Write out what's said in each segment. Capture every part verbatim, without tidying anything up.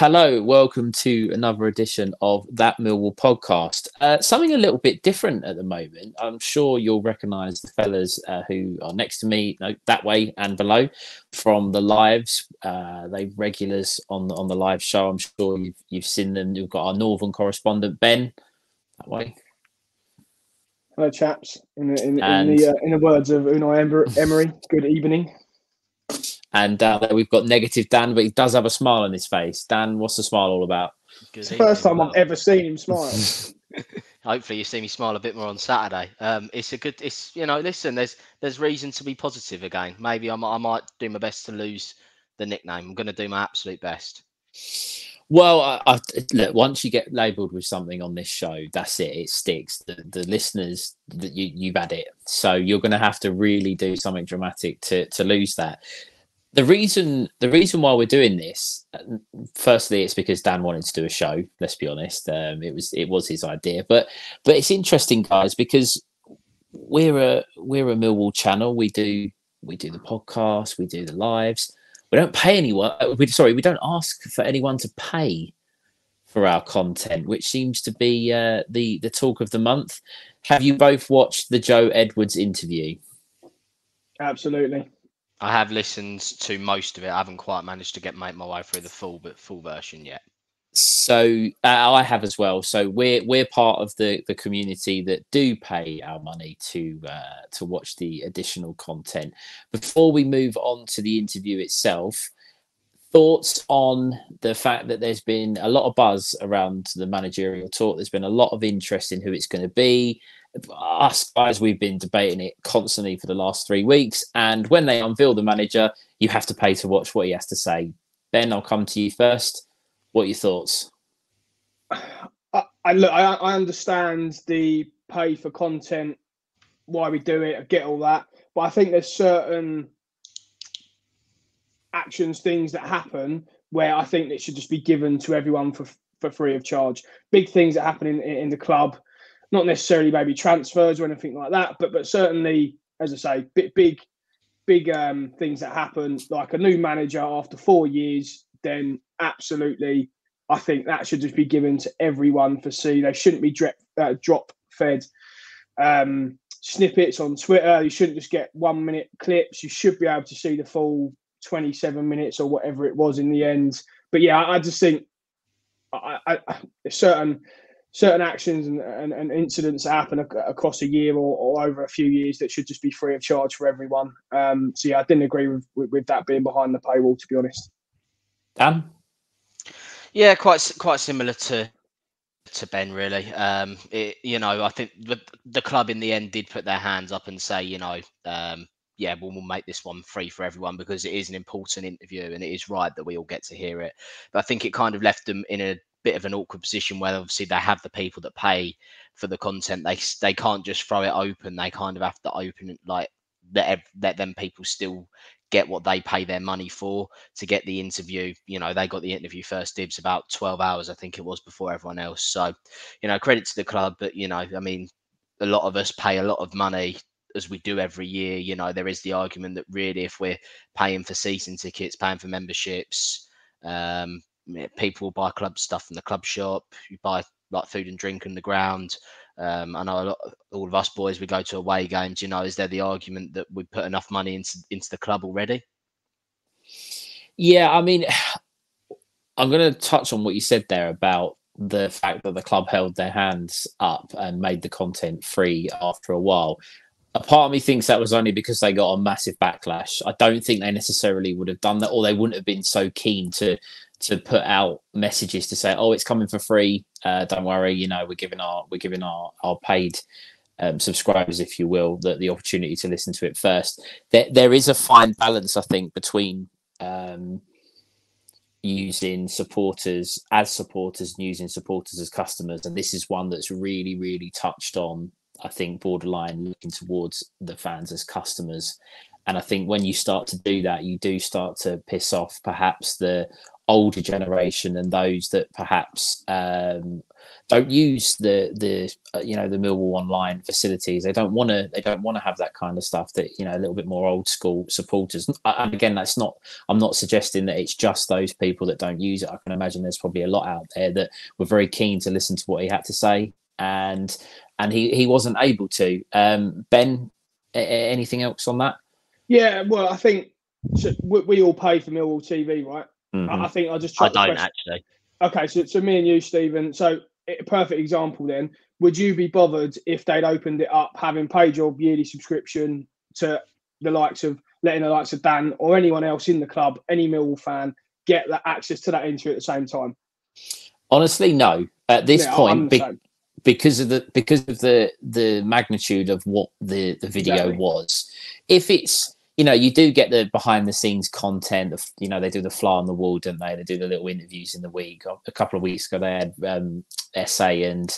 Hello, welcome to another edition of That Millwall Podcast. Uh, something a little bit different at the moment. I'm sure you'll recognise the fellas uh, who are next to me, no, that way and below, from the lives. Uh, they regulars on the, on the live show. I'm sure you've, you've seen them. You've got our northern correspondent, Ben, that way. Hello, chaps. In the, in, and... in the, uh, in the words of Unai Emery, good evening. And uh, we've got negative Dan, but he does have a smile on his face. Dan, what's the smile all about? It's the first time I've ever seen him smile. Hopefully, you see me smile a bit more on Saturday. Um, it's a good. It's you know, listen. There's there's reason to be positive again. Maybe I might, I might do my best to lose the nickname. I'm going to do my absolute best. Well, I, I, look, once you get labelled with something on this show, that's it. It sticks. The, the listeners, that you you've had it. So you're going to have to really do something dramatic to to lose that. The reason the reason why we're doing this, firstly, it's because Dan wanted to do a show. Let's be honest, um, it was it was his idea. But but it's interesting, guys, because we're a we're a Millwall channel. We do we do the podcast, we do the lives. We don't pay anyone. We, sorry, we don't ask for anyone to pay for our content, which seems to be uh, the the talk of the month. Have you both watched the Joe Edwards interview? Absolutely. I have listened to most of it. I haven't quite managed to get make my way through the full but full version yet. So uh, I have as well. So we're we're part of the the community that do pay our money to uh, to watch the additional content. Before we move on to the interview itself, thoughts on the fact that there's been a lot of buzz around the managerial talk. There's been a lot of interest in who it's going to be. Us guys, we've been debating it constantly for the last three weeks. And when they unveil the manager, you have to pay to watch what he has to say. Ben, I'll come to you first. What are your thoughts? I, I look, I, I understand the pay for content, why we do it. I get all that, but I think there's certain actions, things that happen where I think it should just be given to everyone for for free of charge. Big things that happen in, in the club. Not necessarily maybe transfers or anything like that, but but certainly, as I say, big big, big um, things that happen, like a new manager after four years, then absolutely, I think that should just be given to everyone for see. They shouldn't be drip, uh, drop-fed um, snippets on Twitter. You shouldn't just get one-minute clips. You should be able to see the full twenty-seven minutes or whatever it was in the end. But, yeah, I, I just think I, I, I, certain... certain actions and, and, and incidents that happen ac across a year or, or over a few years that should just be free of charge for everyone. Um, so, yeah, I didn't agree with, with, with that being behind the paywall, to be honest. Dan? Yeah, quite quite similar to to Ben, really. Um, it, you know, I think the, the club in the end did put their hands up and say, you know, um, yeah, we'll, we'll make this one free for everyone because it is an important interview and it is right that we all get to hear it. But I think it kind of left them in a bit of an awkward position where obviously they have the people that pay for the content. They they can't just throw it open. They kind of have to open it, like let let them people still get what they pay their money for to get the interview. You know, they got the interview first dibs about twelve hours, I think it was, before everyone else. So, you know, credit to the club, but you know, I mean, a lot of us pay a lot of money as we do every year. You know, there is the argument that really if we're paying for season tickets, paying for memberships, um, people buy club stuff from the club shop. You buy like food and drink on the ground. Um, I know a lot, all of us boys, we go to away games. You know, is there the argument that we put enough money into into the club already? Yeah, I mean, I'm going to touch on what you said there about the fact that the club held their hands up and made the content free after a while. A part of me thinks that was only because they got a massive backlash. I don't think they necessarily would have done that, or they wouldn't have been so keen to. to put out messages to say, oh, it's coming for free. Uh, don't worry. You know, we're giving our, we're giving our, our paid um, subscribers, if you will, the, the opportunity to listen to it first. There, there is a fine balance, I think, between um, using supporters as supporters and using supporters as customers. And this is one that's really, really touched on, I think, borderline looking towards the fans as customers. And I think when you start to do that, you do start to piss off perhaps the older generation and those that perhaps um, don't use the the uh, you know the Millwall online facilities. They don't want to. They don't want to have that kind of stuff. That you know a little bit more old school supporters. And again, that's not. I'm not suggesting that it's just those people that don't use it. I can imagine there's probably a lot out there that were very keen to listen to what he had to say, and and he he wasn't able to. Um, Ben, a- a- anything else on that? Yeah, well, I think we, we all pay for Millwall T V, right? Mm-hmm. I, I think I just. I don't actually. Okay, so so me and you, Stephen. So. A perfect example then, would you be bothered if they'd opened it up, having paid your yearly subscription to the likes of, letting the likes of Dan or anyone else in the club, any Millwall fan, get that access to that entry at the same time? Honestly, no. At this yeah, point, be, because of the because of the the magnitude of what the, the video exactly. was. If it's, you know, you do get the behind the scenes content of, you know, they do the fly on the wall, don't they? They do the little interviews in the week. A couple of weeks ago, they had um, Esse and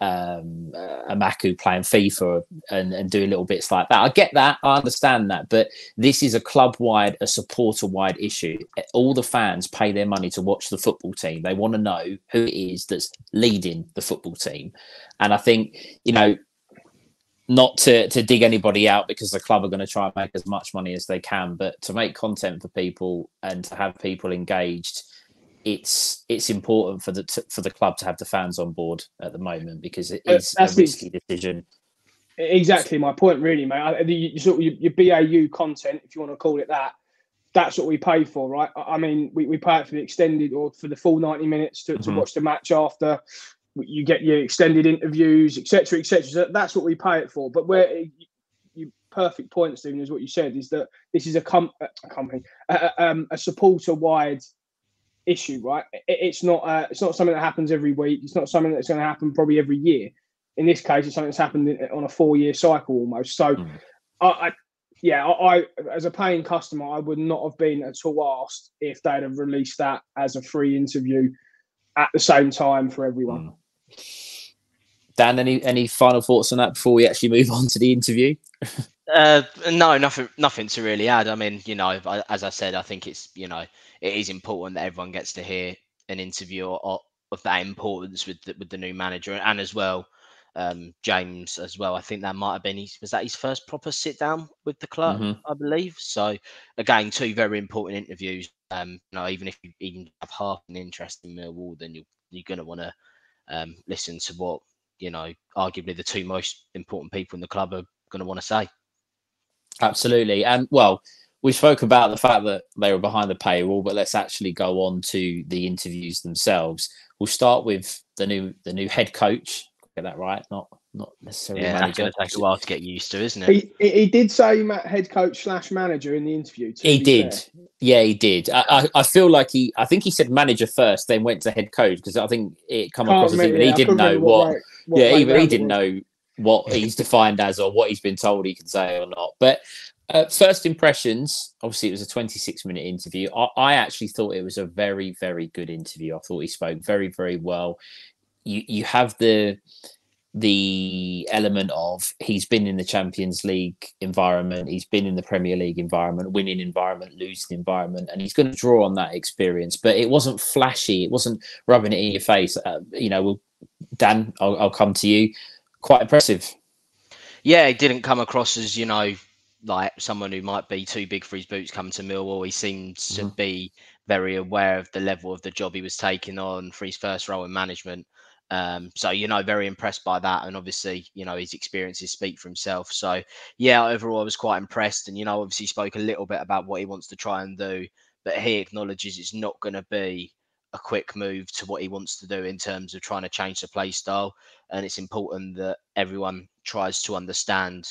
um, uh, Amaku playing FIFA and, and doing little bits like that. I get that. I understand that. But this is a club wide, a supporter wide issue. All the fans pay their money to watch the football team. They want to know who it is that's leading the football team. And I think, you know, Not to, to dig anybody out, because the club are going to try and make as much money as they can, but to make content for people and to have people engaged, it's it's important for the to, for the club to have the fans on board at the moment, because it is That's a risky the, decision. Exactly my point, really, mate. I, the, you sort of, your, your B A U content, if you want to call it that, that's what we pay for, right? I, I mean, we, we pay it for the extended or for the full ninety minutes to, mm-hmm. to watch the match after. You get your extended interviews, et cetera, et cetera. So that's what we pay it for. But where it, your perfect point, Stephen, is what you said, is that this is a, com- a company, a, um, a supporter-wide issue, right? It, it's not uh, it's not something that happens every week. It's not something that's going to happen probably every year. In this case, it's something that's happened in, on a four-year cycle almost. So, mm. I, I yeah, I, I as a paying customer, I would not have been at all asked if they'd have released that as a free interview at the same time for everyone. Mm. Dan, any any final thoughts on that before we actually move on to the interview? uh, no, nothing, nothing to really add. I mean, you know, I, as I said, I think it's, you know, it is important that everyone gets to hear an interview of, of that importance with the, with the new manager, and as well, um, James as well. I think that might have been his, was that his first proper sit down with the club, mm-hmm. I believe. So again, two very important interviews. Um, you know, even if you even have half an interest in Millwall, then you you're gonna want to um, listen to what, you know, arguably the two most important people in the club are going to want to say. Absolutely. And well, we spoke about the fact that they were behind the paywall, but let's actually go on to the interviews themselves. We'll start with the new, the new head coach. Get that right. Not, not necessarily. Yeah, it's going to take a while to get used to, isn't it? He, he did say head coach slash manager in the interview. He did. Fair. Yeah, he did. I, I, I feel like he, I think he said manager first, then went to head coach, because I think it come across as even he didn't know what, what What yeah, even he didn't know what he's defined as or what he's been told he can say or not. But uh, first impressions, obviously it was a twenty-six minute interview. I, I actually thought it was a very, very good interview. I thought he spoke very, very well. You you have the the element of he's been in the Champions League environment, he's been in the Premier League environment, winning environment, losing environment, and he's going to draw on that experience. But it wasn't flashy. It wasn't rubbing it in your face. Uh, you know, we'll, Dan, I'll, I'll come to you. Quite impressive. Yeah, he didn't come across as, you know, like someone who might be too big for his boots coming to Millwall. He seemed mm-hmm. to be very aware of the level of the job he was taking on for his first role in management. Um, so, you know, very impressed by that. And obviously, you know, his experiences speak for himself. So, yeah, overall, I was quite impressed. And, you know, obviously spoke a little bit about what he wants to try and do. But he acknowledges it's not going to be a quick move to what he wants to do in terms of trying to change the play style. And it's important that everyone tries to understand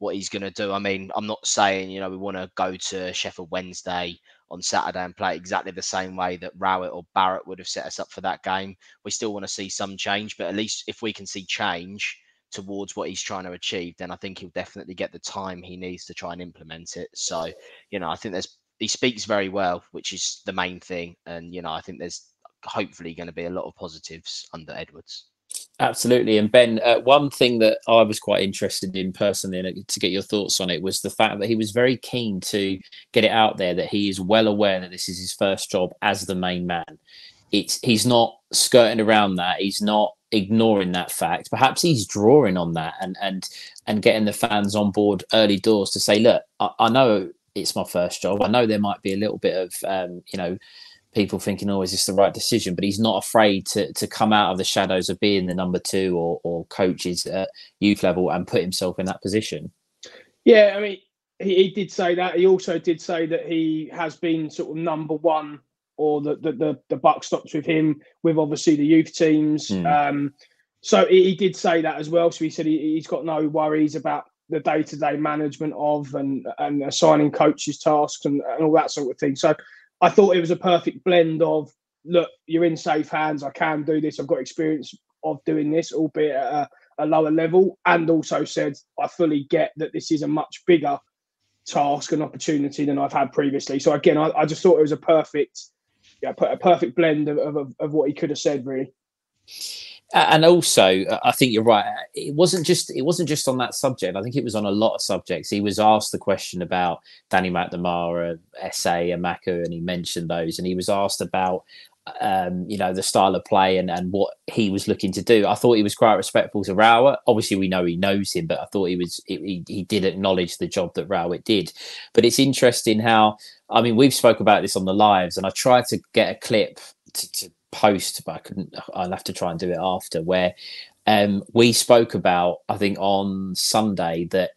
what he's going to do. I mean, I'm not saying, you know, we want to go to Sheffield Wednesday on Saturday and play exactly the same way that Rowett or Barrett would have set us up for that game. We still want to see some change, but at least if we can see change towards what he's trying to achieve, then I think he'll definitely get the time he needs to try and implement it. So, you know, I think there's, he speaks very well, which is the main thing. And, you know, I think there's hopefully going to be a lot of positives under Edwards. Absolutely. And Ben, uh, one thing that I was quite interested in personally, and to get your thoughts on it, was the fact that he was very keen to get it out there that he is well aware that this is his first job as the main man. It's he's not skirting around that. He's not ignoring that fact. Perhaps he's drawing on that and and and getting the fans on board early doors to say, look, I, I know it's my first job. I know there might be a little bit of, um, you know, people thinking, oh, is this the right decision? But he's not afraid to to come out of the shadows of being the number two or, or coaches at youth level and put himself in that position. Yeah, I mean, he, he did say that. He also did say that he has been sort of number one, or the the, the, the buck stops with him, with obviously the youth teams. Mm. Um, so he, he did say that as well. So he said he, he's got no worries about the day-to-day management of and, and assigning coaches tasks and, and all that sort of thing. So I thought it was a perfect blend of, look, you're in safe hands. I can do this. I've got experience of doing this, albeit at a, a lower level. And also said, I fully get that this is a much bigger task and opportunity than I've had previously. So again, I, I just thought it was a perfect, yeah, a perfect blend of, of, of what he could have said, really. And also, I think you're right. It wasn't just it wasn't just on that subject. I think it was on a lot of subjects. He was asked the question about Danny McNamara, Esse, Amaku, and he mentioned those. And he was asked about, um, you know, the style of play and, and what he was looking to do. I thought he was quite respectful to Rowett. Obviously, we know he knows him, but I thought he was he, he did acknowledge the job that Rowett did. But it's interesting how, I mean, we've spoke about this on the lives, and I tried to get a clip to, to post, but I couldn't. I'll have to try and do it after, where um we spoke about, I think on Sunday, that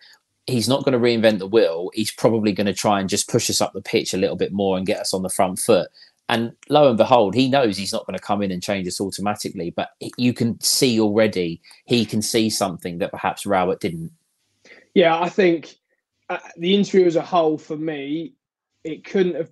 he's not going to reinvent the wheel. He's probably going to try and just push us up the pitch a little bit more and get us on the front foot. And lo and behold, he knows he's not going to come in and change us automatically, but you can see already he can see something that perhaps Rowett didn't. Yeah, I think uh, the interview as a whole, for me, it couldn't have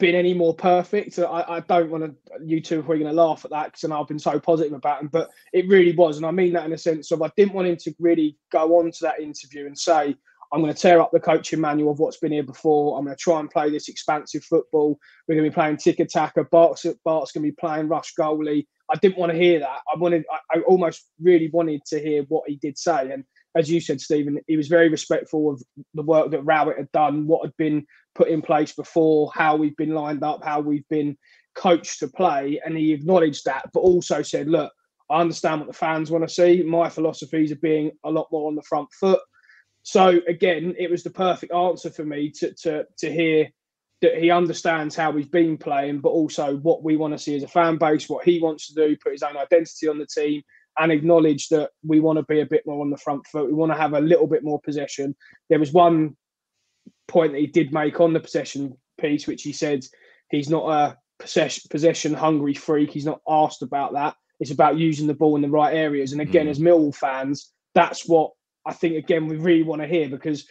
been any more perfect. I, I don't want to, you two, if we're going to laugh at that, because I've been so positive about him, but it really was. And I mean that in a sense of, I didn't want him to really go on to that interview and say, I'm going to tear up the coaching manual of what's been here before. I'm going to try and play this expansive football. We're going to be playing tick-a-tacker. Bart's, Bart's going to be playing rush goalie. I didn't want to hear that. I wanted, I, I almost really wanted to hear what he did say. And as you said, Stephen, he was very respectful of the work that Rowett had done, what had been put in place before, how we've been lined up, how we've been coached to play. And he acknowledged that, but also said, look, I understand what the fans want to see. My philosophies are being a lot more on the front foot. So again, it was the perfect answer for me to, to, to hear that he understands how we've been playing, but also what we want to see as a fan base, what he wants to do, put his own identity on the team, and acknowledge that we want to be a bit more on the front foot. We want to have a little bit more possession. There was one point that he did make on the possession piece, which he said he's not a possession, possession hungry freak. He's not asked about that. It's about using the ball in the right areas. And again, mm. as Millwall fans, that's what I think, again, we really want to hear, because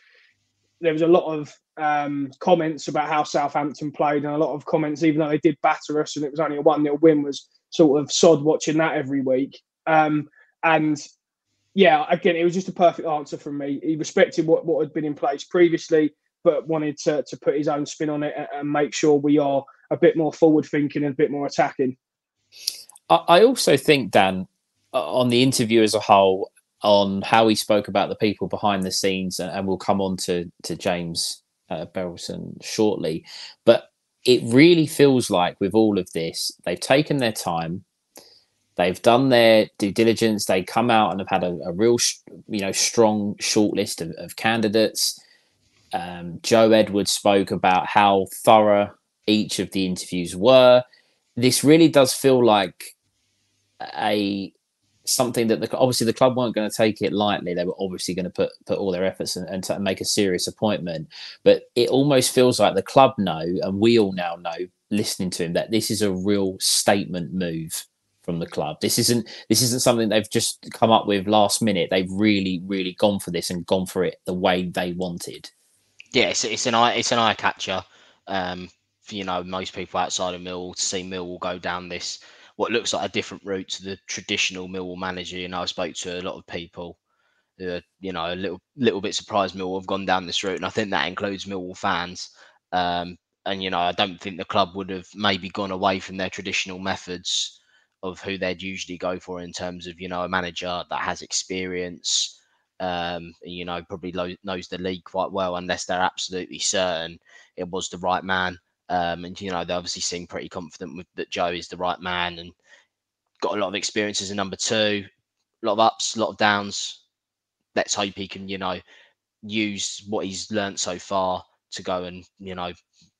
there was a lot of um, comments about how Southampton played, and a lot of comments, even though they did batter us and it was only a one nil win, was sort of sod watching that every week. Um, and yeah, again, it was just a perfect answer from me. He respected what, what had been in place previously, but wanted to, to put his own spin on it and, and make sure we are a bit more forward thinking and a bit more attacking. I, I also think, Dan, on the interview as a whole, on how he spoke about the people behind the scenes, and, and we'll come on to, to James uh, Berylson shortly, but it really feels like with all of this, they've taken their time. They've done their due diligence. They come out and have had a, a real, you know, strong shortlist of, of candidates. Um, Joe Edwards spoke about how thorough each of the interviews were. This really does feel like a something that the, obviously the club weren't going to take it lightly. They were obviously going to put put all their efforts and, and to make a serious appointment. But it almost feels like the club know, and we all now know, listening to him, that this is a real statement move from the club. This isn't this isn't something they've just come up with last minute. They've really, really gone for this and gone for it the way they wanted. Yeah, it's, it's an eye it's an eye catcher. Um, for, you know, most people outside of Millwall to see Millwall go down this what looks like a different route to the traditional Millwall manager. You know, I spoke to a lot of people who are, you know, a little little bit surprised Millwall have gone down this route, and I think that includes Millwall fans. Um, and you know, I don't think the club would have maybe gone away from their traditional methods of who they'd usually go for in terms of, you know, a manager that has experience, um, you know, probably knows the league quite well, unless they're absolutely certain it was the right man. Um, and, you know, they obviously seem pretty confident with, that Joe is the right man and got a lot of experience as a number two, a lot of ups, a lot of downs. Let's hope he can, you know, use what he's learned so far to go and, you know,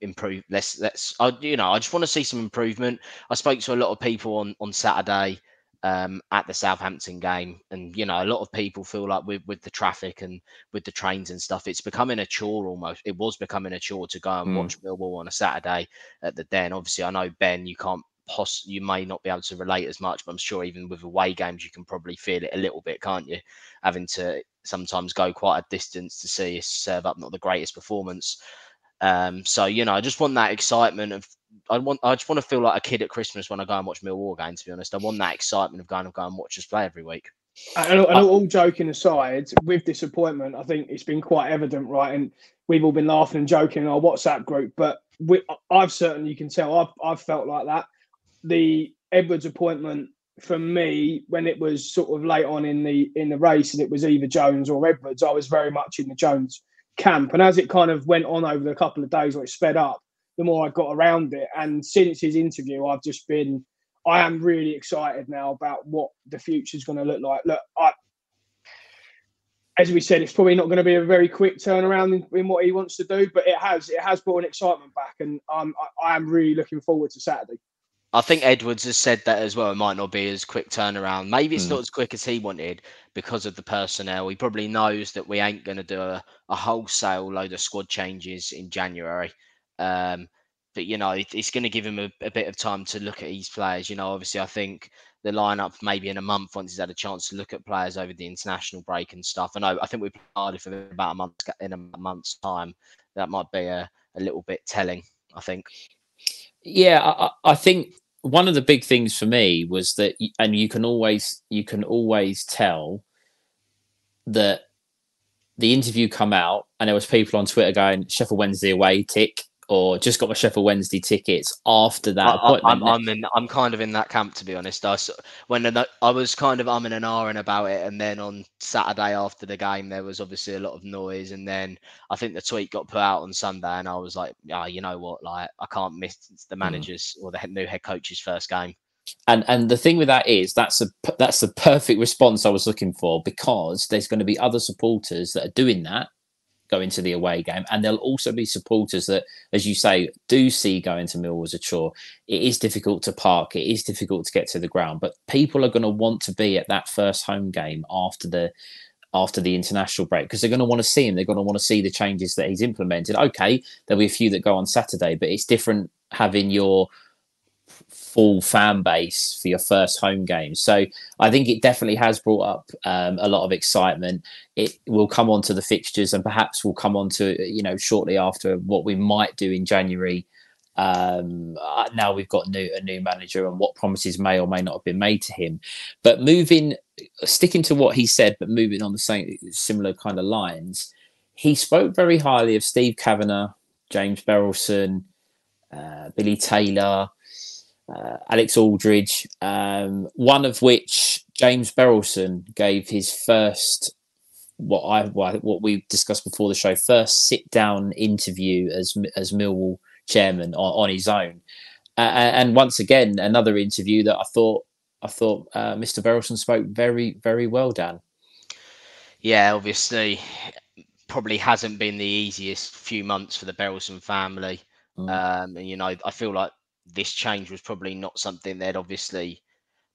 improve. Let's, let's, I, you know, I just want to see some improvement. I spoke to a lot of people on, on Saturday um, at the Southampton game. And, you know, a lot of people feel like with, with the traffic and with the trains and stuff, it's becoming a chore almost. It was becoming a chore to go and mm. watch Millwall on a Saturday at the Den. Obviously, I know, Ben, you can't poss- you may not be able to relate as much, but I'm sure even with away games, you can probably feel it a little bit, can't you? Having to sometimes go quite a distance to see us serve up not the greatest performance. Um, so, you know, I just want that excitement of, I want, I just want to feel like a kid at Christmas when I go and watch Millwall game, to be honest. I want that excitement of going and go and watch us play every week. And, and but, all joking aside, with disappointment, I think it's been quite evident, right? And we've all been laughing and joking in our WhatsApp group, but we, I've certainly, you can tell, I've, I've felt like that. The Edwards appointment for me, when it was sort of late on in the, in the race and it was either Jones or Edwards, I was very much in the Jones camp. And as it kind of went on over the couple of days or it sped up, the more I got around it. And since his interview, I've just been, I am really excited now about what the future is going to look like. Look, I, as we said, it's probably not going to be a very quick turnaround in, in what he wants to do, but it has, it has brought an excitement back. And I'm, I am really looking forward to Saturday. I think Edwards has said that as well. It might not be as quick turnaround. Maybe it's mm. not as quick as he wanted because of the personnel. He probably knows that we ain't going to do a, a wholesale load of squad changes in January. Um, but, you know, it, it's going to give him a, a bit of time to look at his players. You know, obviously, I think the lineup maybe in a month once he's had a chance to look at players over the international break and stuff. I know, I think we've played for about a month, in a month's time. That might be a, a little bit telling, I think. Yeah, I, I think one of the big things for me was that, and you can always you can always tell that the interview come out and there was people on Twitter going Sheffield Wednesday away tick or just got my Sheffield Wednesday tickets after that appointment. I, I'm, I'm, in, I'm kind of in that camp, to be honest. I, when I was kind of umming and ahhing about it, and then on Saturday after the game, there was obviously a lot of noise, and then I think the tweet got put out on Sunday, and I was like, oh, you know what, like I can't miss the manager's mm. or the new head coach's first game. And and the thing with that is that's a that's the perfect response I was looking for, because there's going to be other supporters that are doing that, going to the away game, and there'll also be supporters that, as you say, do see going to Millwall as a chore. It is difficult to park, it is difficult to get to the ground, but people are going to want to be at that first home game after the after the international break, because they're going to want to see him, they're going to want to see the changes that he's implemented. Okay, there'll be a few that go on Saturday, but it's different having your full fan base for your first home game. So I think it definitely has brought up um, a lot of excitement. It will come on to the fixtures, and perhaps we'll come on to, you know, shortly after what we might do in January. Um, now we've got new, a new manager and what promises may or may not have been made to him. But moving, sticking to what he said, but moving on the same similar kind of lines, he spoke very highly of Steve Kavanagh, James Berylson, uh, Billy Taylor, Uh, Alex Aldridge, um, one of which James Berylson gave his first, what I what we discussed before the show, first sit down interview as as Millwall chairman on, on his own, uh, and once again another interview that I thought I thought uh, Mister Berylson spoke very very well, Dan. Yeah, obviously, probably hasn't been the easiest few months for the Berylson family, mm. um, and you know I feel like this change was probably not something they'd obviously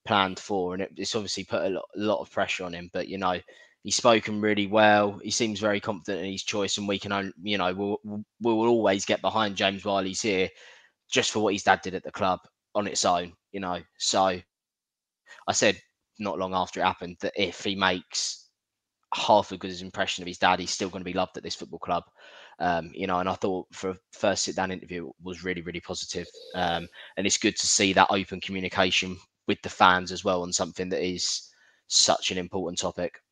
planned for. And it, it's obviously put a lot, a lot of pressure on him, but, you know, he's spoken really well. He seems very confident in his choice, and we can, only, you know, we'll, we'll, we'll always get behind James while he's here, just for what his dad did at the club on its own, you know? So I said not long after it happened that if he makes half as good as impression of his dad, he's still going to be loved at this football club. Um, you know, and I thought for a first sit down interview was really, really positive. Um, and it's good to see that open communication with the fans as well on something that is such an important topic.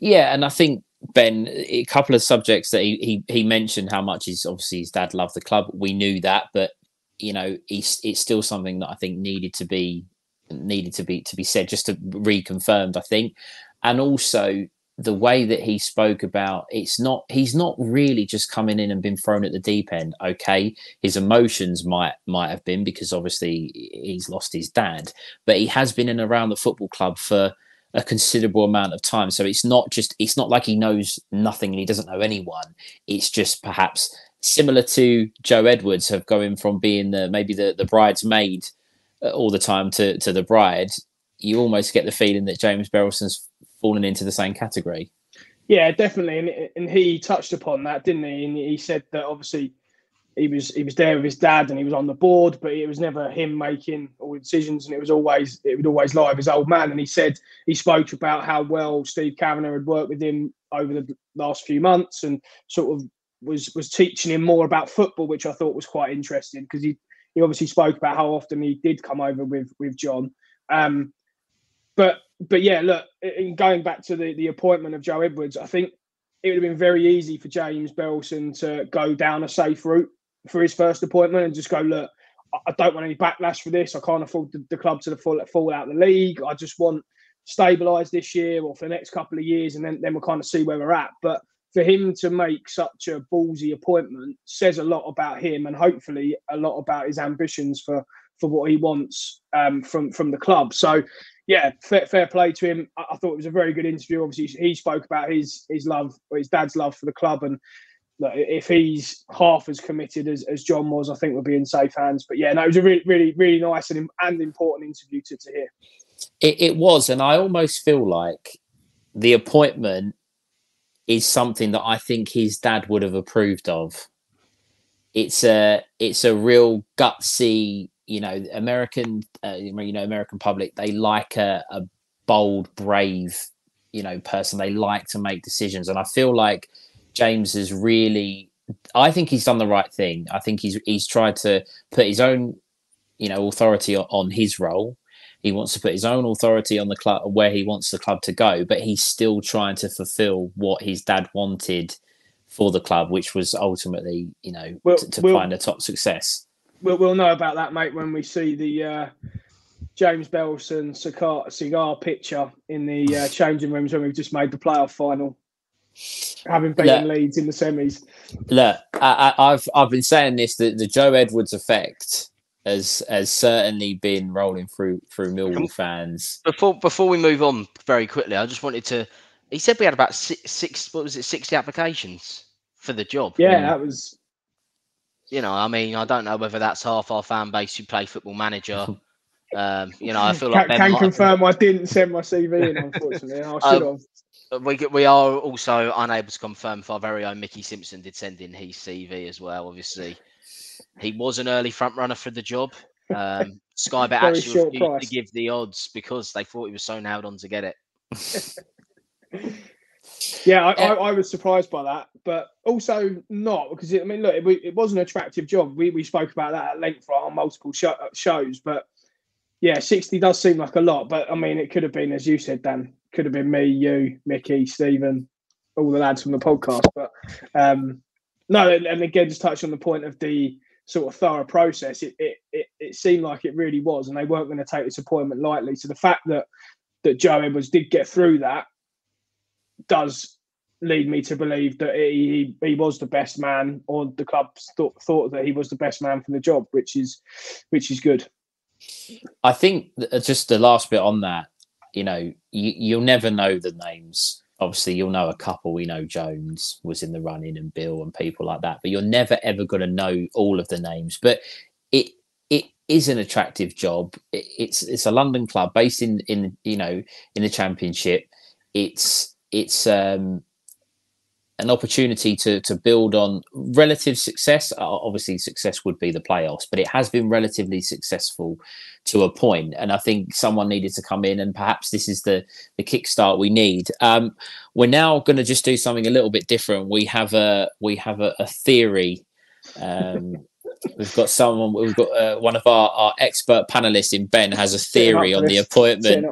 Yeah. And I think, Ben, a couple of subjects that he, he, he mentioned, how much his, obviously his dad loved the club. We knew that, but, you know, he's, it's still something that I think needed to be needed to be to be said, just to reconfirmed, I think. And also the way that he spoke about, it's not, he's not really just coming in and been thrown at the deep end. Okay, his emotions might might have been, because obviously he's lost his dad, but he has been in and around the football club for a considerable amount of time. So it's not just, it's not like he knows nothing and he doesn't know anyone. It's just perhaps similar to Joe Edwards of going from being the maybe the the bridesmaid all the time to to the bride. You almost get the feeling that James Berylson's fallen into the same category. Yeah, definitely. And and he touched upon that, didn't he? And he said that obviously he was he was there with his dad and he was on the board, but it was never him making all the decisions, and it was always it would always lie with his old man. And he said he spoke about how well Steve Kavanagh had worked with him over the last few months and sort of was was teaching him more about football, which I thought was quite interesting, because he he obviously spoke about how often he did come over with with John. Um, but But yeah, look, in going back to the, the appointment of Joe Edwards, I think it would have been very easy for James Berylson to go down a safe route for his first appointment and just go, look, I don't want any backlash for this. I can't afford the, the club to fall, fall out of the league. I just want stabilised this year or for the next couple of years, and then, then we'll kind of see where we're at. But for him to make such a ballsy appointment says a lot about him, and hopefully a lot about his ambitions for, for what he wants um, from, from the club. So, yeah, fair, fair play to him. I, I thought it was a very good interview. Obviously, he spoke about his his love, or his dad's love for the club. And look, if he's half as committed as, as John was, I think we'll be in safe hands. But yeah, no, it was a really, really, really nice and, and important interview to, to hear. It, it was. And I almost feel like the appointment is something that I think his dad would have approved of. It's a, it's a real gutsy, you know, American, uh, you know, American public, they like a, a bold, brave, you know, person. They like to make decisions. And I feel like James has really, I think he's done the right thing. I think he's, he's tried to put his own, you know, authority on, on his role. He wants to put his own authority on the club, where he wants the club to go, but he's still trying to fulfill what his dad wanted for the club, which was ultimately, you know, well, to, to well, find a top success. We'll, we'll know about that, mate, when we see the uh, James Berylson cigar, cigar picture in the uh, changing rooms when we've just made the playoff final, having beaten look, Leeds in the semis. Look, I, I've I've been saying this, that the Joe Edwards effect has has certainly been rolling through through Millwall fans. Before before we move on very quickly, I just wanted to. He said we had about six, six what was it, sixty applications for the job. Yeah, um, that was. You know, I mean, I don't know whether that's half our fan base who play Football Manager. Um, you know, I feel like... Can, can confirm I didn't send my C V in, unfortunately. I should um, have. We, we are also unable to confirm if our very own Mickey Simpson did send in his C V as well, obviously. He was an early front-runner for the job. Um, Sky Bet actually refused to give the odds because they thought he was so nailed on to get it. Yeah, I, I, I was surprised by that, but also not, because, it, I mean, look, it, it was an attractive job. We we spoke about that at length on multiple show, shows, but yeah, sixty does seem like a lot, but I mean, it could have been, as you said, Dan, could have been me, you, Mickey, Stephen, all the lads from the podcast. But um, no, and again, just touch on the point of the sort of thorough process, it, it, it, it seemed like it really was, and they weren't going to take this appointment lightly. So the fact that, that Joe Edwards did get through that does lead me to believe that he he was the best man, or the club th thought that he was the best man for the job, which is which is good. I think just the last bit on that, you know, you, you'll never know the names. Obviously, you'll know a couple. We know Jones was in the running and Bill and people like that, but you're never, ever going to know all of the names. But it it is an attractive job. It, it's it's a London club based in, in you know, in the Championship. It's It's um, an opportunity to to build on relative success. Obviously, success would be the playoffs, but it has been relatively successful to a point. And I think someone needed to come in, and perhaps this is the the kickstart we need. Um, we're now going to just do something a little bit different. We have a we have a, a theory. Um, we've got someone. We've got uh, one of our, our expert panelists in Ben has a theory on the appointment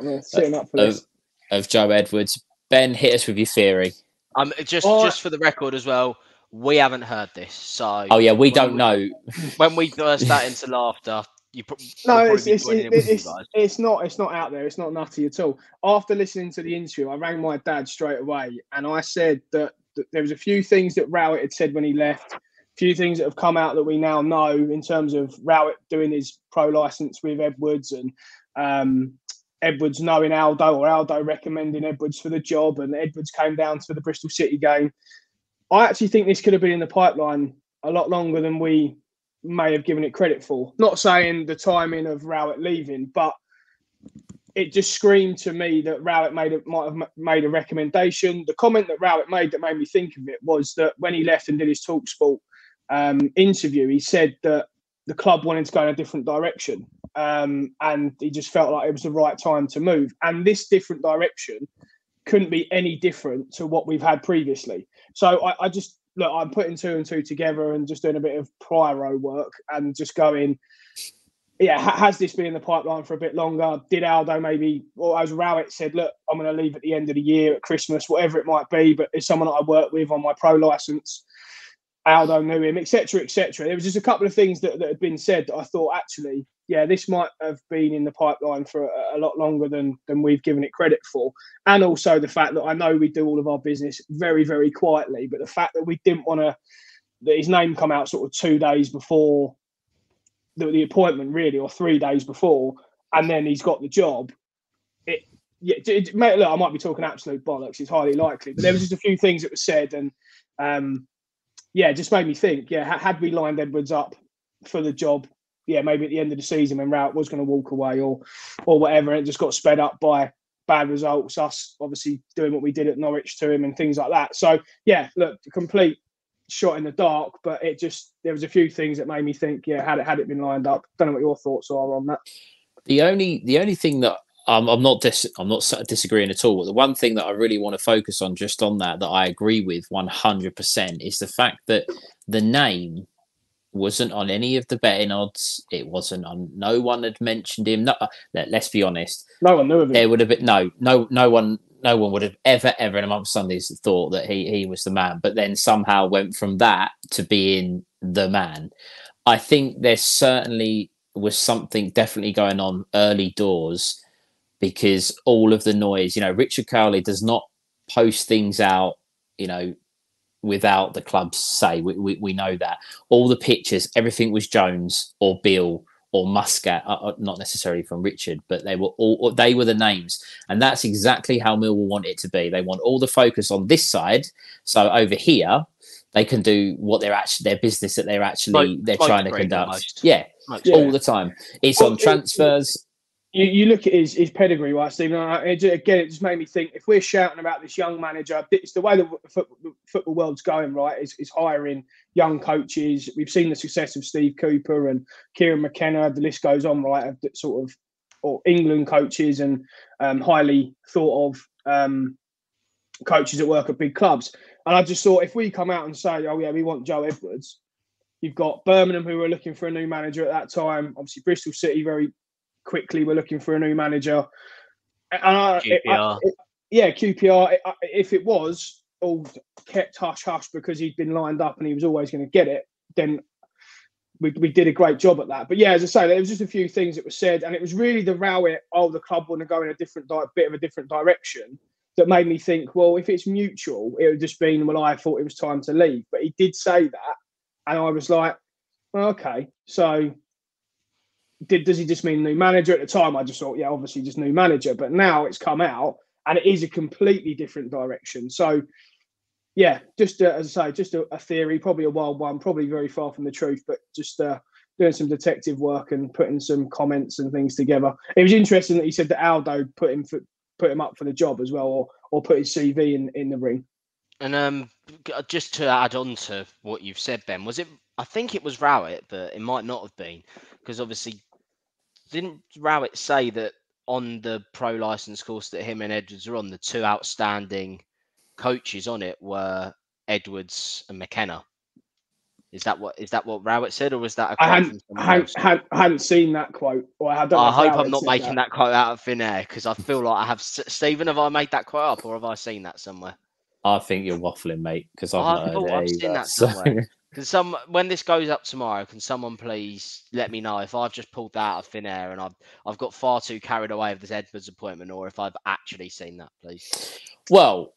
of, of Joe Edwards. Ben, hit us with your theory. Um, just, or, just for the record as well, we haven't heard this. So, oh yeah, we don't we, know. When we burst that into laughter, You put, no, it's it's, it, it's, it's not it's not out there. It's not nutty at all. After listening to the interview, I rang my dad straight away, and I said that, that there was a few things that Rowett had said when he left, a few things that have come out that we now know in terms of Rowett doing his pro license with Edwards, and um, Edwards knowing Aldo, or Aldo recommending Edwards for the job, and Edwards came down to the Bristol City game. I actually think this could have been in the pipeline a lot longer than we may have given it credit for. Not saying the timing of Rowett leaving, but it just screamed to me that Rowett made a, might have made a recommendation. The comment that Rowett made that made me think of it was that when he left and did his TalkSport um, interview, he said that the club wanted to go in a different direction, um, and he just felt like it was the right time to move. And this different direction couldn't be any different to what we've had previously. So I, I just... Look, I'm putting two and two together and just doing a bit of pyro work and just going, yeah, has this been in the pipeline for a bit longer? Did Aldo maybe, or as Rowett said, look, I'm going to leave at the end of the year, at Christmas, whatever it might be, but it's someone that I work with on my pro licence. Aldo knew him, et cetera, et cetera. There was just a couple of things that, that had been said that I thought, actually, yeah, this might have been in the pipeline for a, a lot longer than, than we've given it credit for. And also the fact that I know we do all of our business very, very quietly, but the fact that we didn't want to, that his name come out sort of two days before the, the appointment, really, or three days before, and then he's got the job. It, yeah, it, mate, look, I might be talking absolute bollocks. It's highly likely. But there was just a few things that were said, and um, yeah, it just made me think, yeah, had we lined Edwards up for the job, yeah, maybe at the end of the season when Rowett was going to walk away or or whatever, and it just got sped up by bad results, us obviously doing what we did at Norwich to him and things like that. So, yeah, look, complete shot in the dark, but it just, there was a few things that made me think, yeah, had it had it been lined up. Don't know what your thoughts are on that. The only the only thing that um, I'm not dis- I'm not disagreeing at all, but the one thing that I really want to focus on just on that, that I agree with one hundred percent is the fact that the name wasn't on any of the betting odds. It wasn't on. No one had mentioned him. No, let, let's be honest. No one knew of him. There would have been no, no, no one, no one would have ever, ever in a month Sundays thought that he he was the man. But then somehow went from that to being the man. I think there certainly was something definitely going on early doors, because all of the noise. You know, Richard Cowley does not post things out, you know, without the club's say. We, we we know that all the pictures, everything was Jones or Bill or Muscat, uh, not necessarily from Richard, but they were all they were the names, and that's exactly how Millwall want it to be. They want all the focus on this side, so over here they can do what they're actually their business that they're actually like, they're like trying to conduct. Yeah, yeah, all the time. It's well, on transfers. It, You, you look at his, his pedigree, right, Stephen? It, again, it just made me think, if we're shouting about this young manager, it's the way the football, football world's going, right, is, is hiring young coaches. We've seen the success of Steve Cooper and Kieran McKenna. The list goes on, right, of sort of or England coaches and um, highly thought of um, coaches that work at big clubs. And I just thought, if we come out and say, oh, yeah, we want Joe Edwards, you've got Birmingham, who were looking for a new manager at that time. Obviously, Bristol City, very quickly, we're looking for a new manager. And I, Q P R. I, it, yeah, Q P R. It, I, if it was all kept hush hush because he'd been lined up and he was always going to get it, then we we did a great job at that. But yeah, as I say, there was just a few things that were said, and it was really the Rowett, oh, the club want to go in a different di- bit of a different direction, that made me think, well, if it's mutual, it would just been, well, I thought it was time to leave, but he did say that, and I was like, well, okay, so. Did, does he just mean new manager? At the time, I just thought, yeah, obviously just new manager. But now it's come out and it is a completely different direction. So, yeah, just uh, as I say, just a, a theory, probably a wild one, probably very far from the truth, but just uh, doing some detective work and putting some comments and things together. It was interesting that he said that Aldo put him for, put him up for the job as well, or or put his C V in, in the ring. And um, just to add on to what you've said, Ben, was it? I think it was Rowett, but it might not have been, because obviously. Didn't Rowett say that on the pro license course that him and Edwards were on, the two outstanding coaches on it were Edwards and McKenna? Is that what is that what Rowett said, or was that a quote? I hadn't, from I hadn't, had, hadn't seen that quote. Or I, don't I hope Rowett I'm not making that. that quote out of thin air, because I feel like I have. Stephen, have I made that quote up, or have I seen that somewhere? I think you're waffling, mate, because I've, I've not heard it. I've seen that somewhere. Can some, when this goes up tomorrow, can someone please let me know if I've just pulled that out of thin air and I've I've got far too carried away with this Edwards appointment, or if I've actually seen that, please? Well,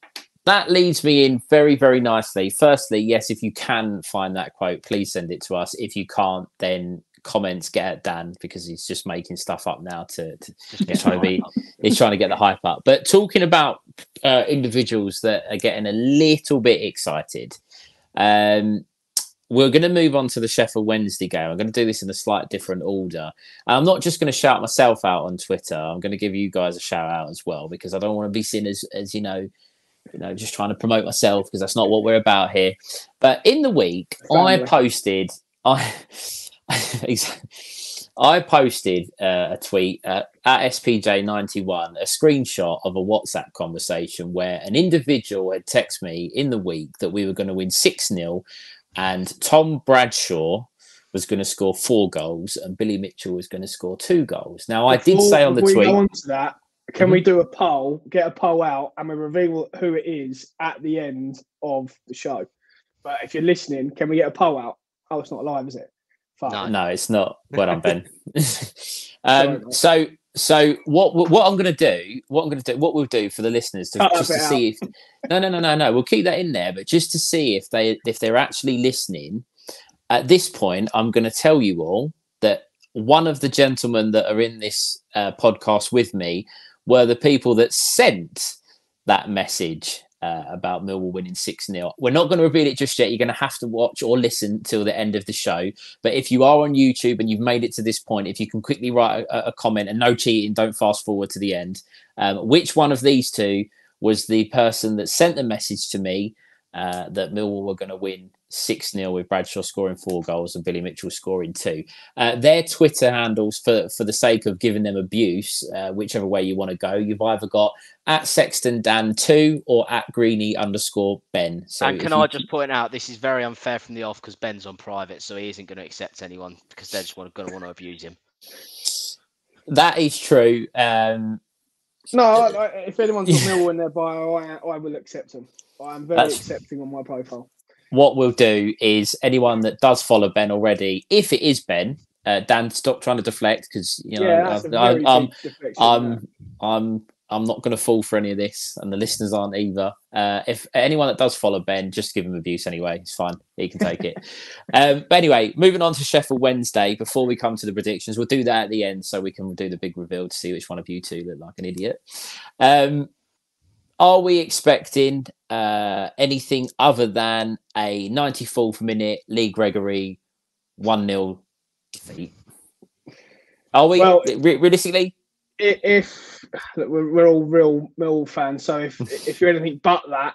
that leads me in very, very nicely. Firstly, yes, if you can find that quote, please send it to us. If you can't, then comments, get at Dan, because he's just making stuff up now to, to, to try to be, he's trying to get the hype up. But talking about uh, individuals that are getting a little bit excited, um, we're going to move on to the Sheffield Wednesday game. I'm going to do this in a slight different order. I'm not just going to shout myself out on Twitter. I'm going to give you guys a shout out as well, because I don't want to be seen as, as you know, you know, just trying to promote myself, because that's not what we're about here. But in the week, I posted, I, I posted uh, a tweet uh, at S P J ninety-one, a screenshot of a WhatsApp conversation where an individual had texted me in the week that we were going to win six nil. And Tom Bradshaw was going to score four goals and Billy Mitchell was going to score two goals. Now, I Before did say on the we tweet... Go on to that, can mm-hmm. we do a poll, get a poll out, and we reveal who it is at the end of the show? But if you're listening, can we get a poll out? Oh, it's not live, is it? Fuck. No, no, it's not. Well done, Ben. um, so... So what what I'm going to do, what I'm going to do, what we'll do for the listeners to, just to see if no no no no no we'll keep that in there, but just to see if they if they're actually listening. At this point, I'm going to tell you all that one of the gentlemen that are in this uh, podcast with me were the people that sent that message uh, about Millwall winning six nil. We're not going to reveal it just yet. You're going to have to watch or listen till the end of the show. But if you are on YouTube and you've made it to this point, if you can quickly write a, a comment, and no cheating, don't fast forward to the end. Um, which one of these two was the person that sent the message to me uh, that Millwall were going to win six nil with Bradshaw scoring four goals and Billy Mitchell scoring two? Uh, their Twitter handles, for, for the sake of giving them abuse, uh, whichever way you want to go, you've either got at Sexton Dan two or at Greeny underscore Ben. So and can I you... just point out, this is very unfair from the off, because Ben's on private, so he isn't going to accept anyone, because they're just going to want to abuse him. That is true. Um, no, I, I, if anyone's got Millwall in their bio, I, I will accept them. I'm very That's... accepting on my profile. What we'll do is, anyone that does follow Ben already, if it is Ben, uh, Dan, stop trying to deflect, because you know yeah, I, I, I'm, I'm, I'm, I'm not going to fall for any of this, and the listeners aren't either. Uh, if anyone that does follow Ben, just give him abuse anyway. It's fine; he can take it. Um, but anyway, moving on to Sheffield Wednesday. Before we come to the predictions, we'll do that at the end, so we can do the big reveal to see which one of you two look like an idiot. Um, Are we expecting uh, anything other than a ninety-fourth minute Lee Gregory one nil defeat? Are we, well, re- realistically? If, look, we're, we're all real Mill fans, so if if you're anything but that,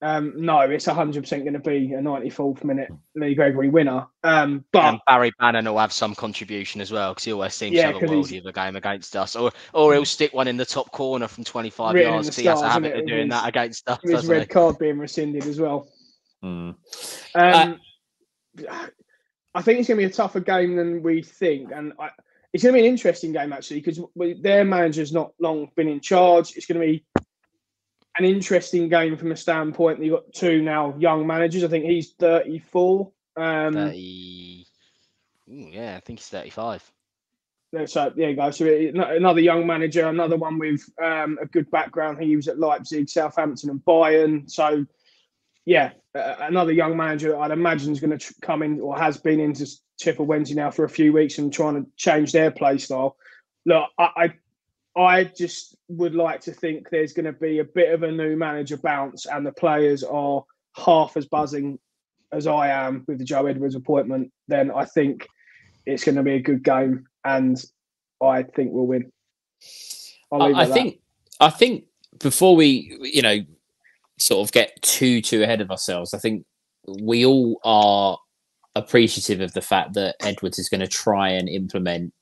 um, no, it's one hundred percent going to be a ninety-fourth minute Lee Gregory winner. Um, but and Barry Bannon will have some contribution as well, because he always seems yeah, to have a worldie of a game against us. Or or he'll stick one in the top corner from twenty-five yards. Stars, he has a habit of doing his, that against us. His red he? card being rescinded as well. Mm. Um, uh, I think it's going to be a tougher game than we think. And I, it's going to be an interesting game, actually, because their manager's not long been in charge. It's going to be an interesting game from a standpoint that you've got two now young managers. I think he's thirty-four. Um, thirty... Ooh, yeah, I think he's thirty-five. So there you go. So another young manager, another one with um, a good background. He was at Leipzig, Southampton, and Bayern. So yeah, uh, another young manager I'd imagine is going to tr- come in, or has been into Sheffield Wednesday now for a few weeks, and trying to change their play style. Look, I, I, I just would like to think there's going to be a bit of a new manager bounce, and the players are half as buzzing as I am with the Joe Edwards appointment. Then I think it's going to be a good game, and I think we'll win. I'll I think, that. I think before we, you know, sort of get too, too ahead of ourselves, I think we all are appreciative of the fact that Edwards is going to try and implement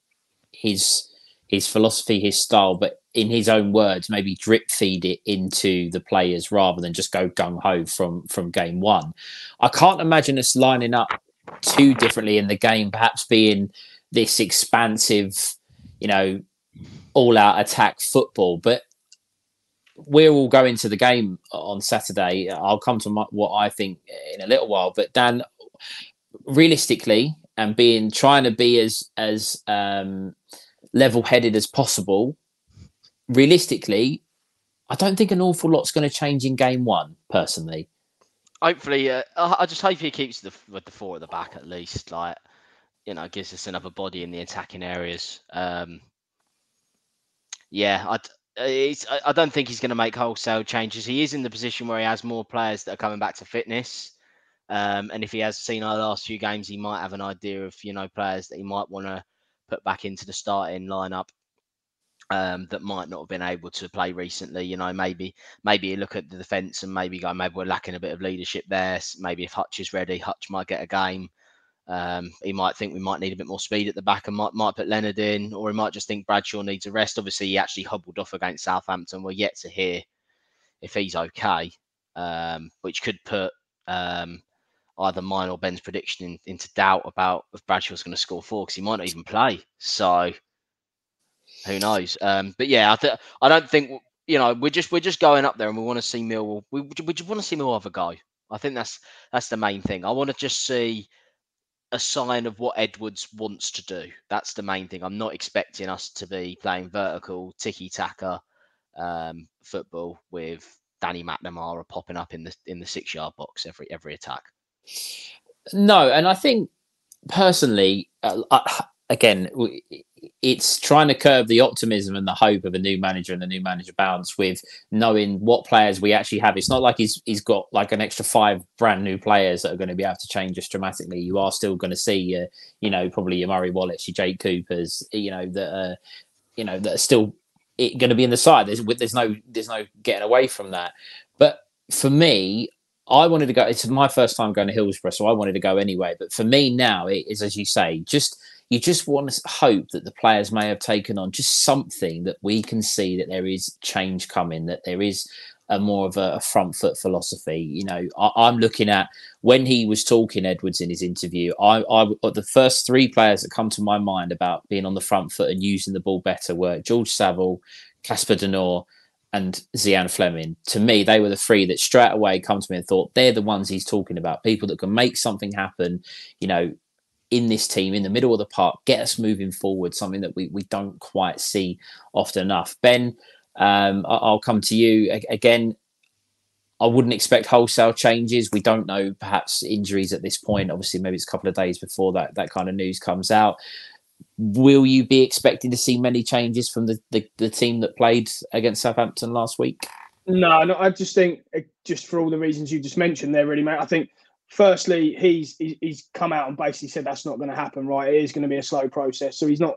his, his philosophy, his style, but in his own words, maybe drip feed it into the players rather than just go gung-ho from, from game one. I can't imagine us lining up too differently in the game, perhaps being this expansive, you know, all-out attack football. But we're all going to the game on Saturday. I'll come to my, what I think in a little while. But Dan, realistically, and being trying to be as as um, level-headed as possible, realistically, I don't think an awful lot's going to change in game one, personally. Hopefully, uh, I just hope he keeps the, with the four at the back at least. Like, you know, gives us another body in the attacking areas. Um, yeah, I I don't think he's going to make wholesale changes. He is in the position where he has more players that are coming back to fitness. Um, and if he has seen our last few games, he might have an idea of, you know, players that he might want to put back into the starting lineup um, that might not have been able to play recently. You know, maybe maybe you look at the defence and maybe go, maybe we're lacking a bit of leadership there. Maybe if Hutch is ready, Hutch might get a game. Um, he might think we might need a bit more speed at the back and might, might put Leonard in, or he might just think Bradshaw needs a rest. Obviously, he actually hobbled off against Southampton. We're yet to hear if he's okay, um, which could put um, either mine or Ben's prediction in, into doubt about if Bradshaw's going to score four, because he might not even play. So who knows? Um, but yeah, I, th I don't think, you know, we're just, we're just going up there and we want to see Millwall. We, we just want to see Millwall have a go. I think that's, that's the main thing. I want to just see a sign of what Edwards wants to do. That's the main thing. I'm not expecting us to be playing vertical ticky-taka um, football with Danny McNamara popping up in the in the six-yard box every every attack. No, and I think personally, uh, I, again, it's trying to curb the optimism and the hope of a new manager and the new manager bounce with knowing what players we actually have. It's not like he's he's got like an extra five brand new players that are going to be able to change us dramatically. You are still going to see, uh, you know, probably your Murray Wallace, your Jake Coopers, you know, that are, you know, that are still going to be in the side. There's there's no there's no getting away from that. But for me, I wanted to go. It's my first time going to Hillsborough, so I wanted to go anyway. But for me now, it is, as you say, just. You just want to hope that the players may have taken on just something that we can see that there is change coming, that there is a more of a, a front foot philosophy. You know, I, I'm looking at when he was talking, Edwards, in his interview, I, I the first three players that come to my mind about being on the front foot and using the ball better were George Saville, Casper Denor, and Zian Fleming. To me, they were the three that straight away come to me and thought they're the ones he's talking about, people that can make something happen, you know, in this team, in the middle of the park, get us moving forward, something that we, we don't quite see often enough. Ben, um, I'll come to you again. I wouldn't expect wholesale changes. We don't know, perhaps injuries at this point. Obviously, maybe it's a couple of days before that, that kind of news comes out. Will you be expecting to see many changes from the, the, the team that played against Southampton last week? No, no, I just think, just for all the reasons you just mentioned there, really, mate, I think, firstly, he's he's come out and basically said that's not going to happen, right? It is going to be a slow process. So he's not,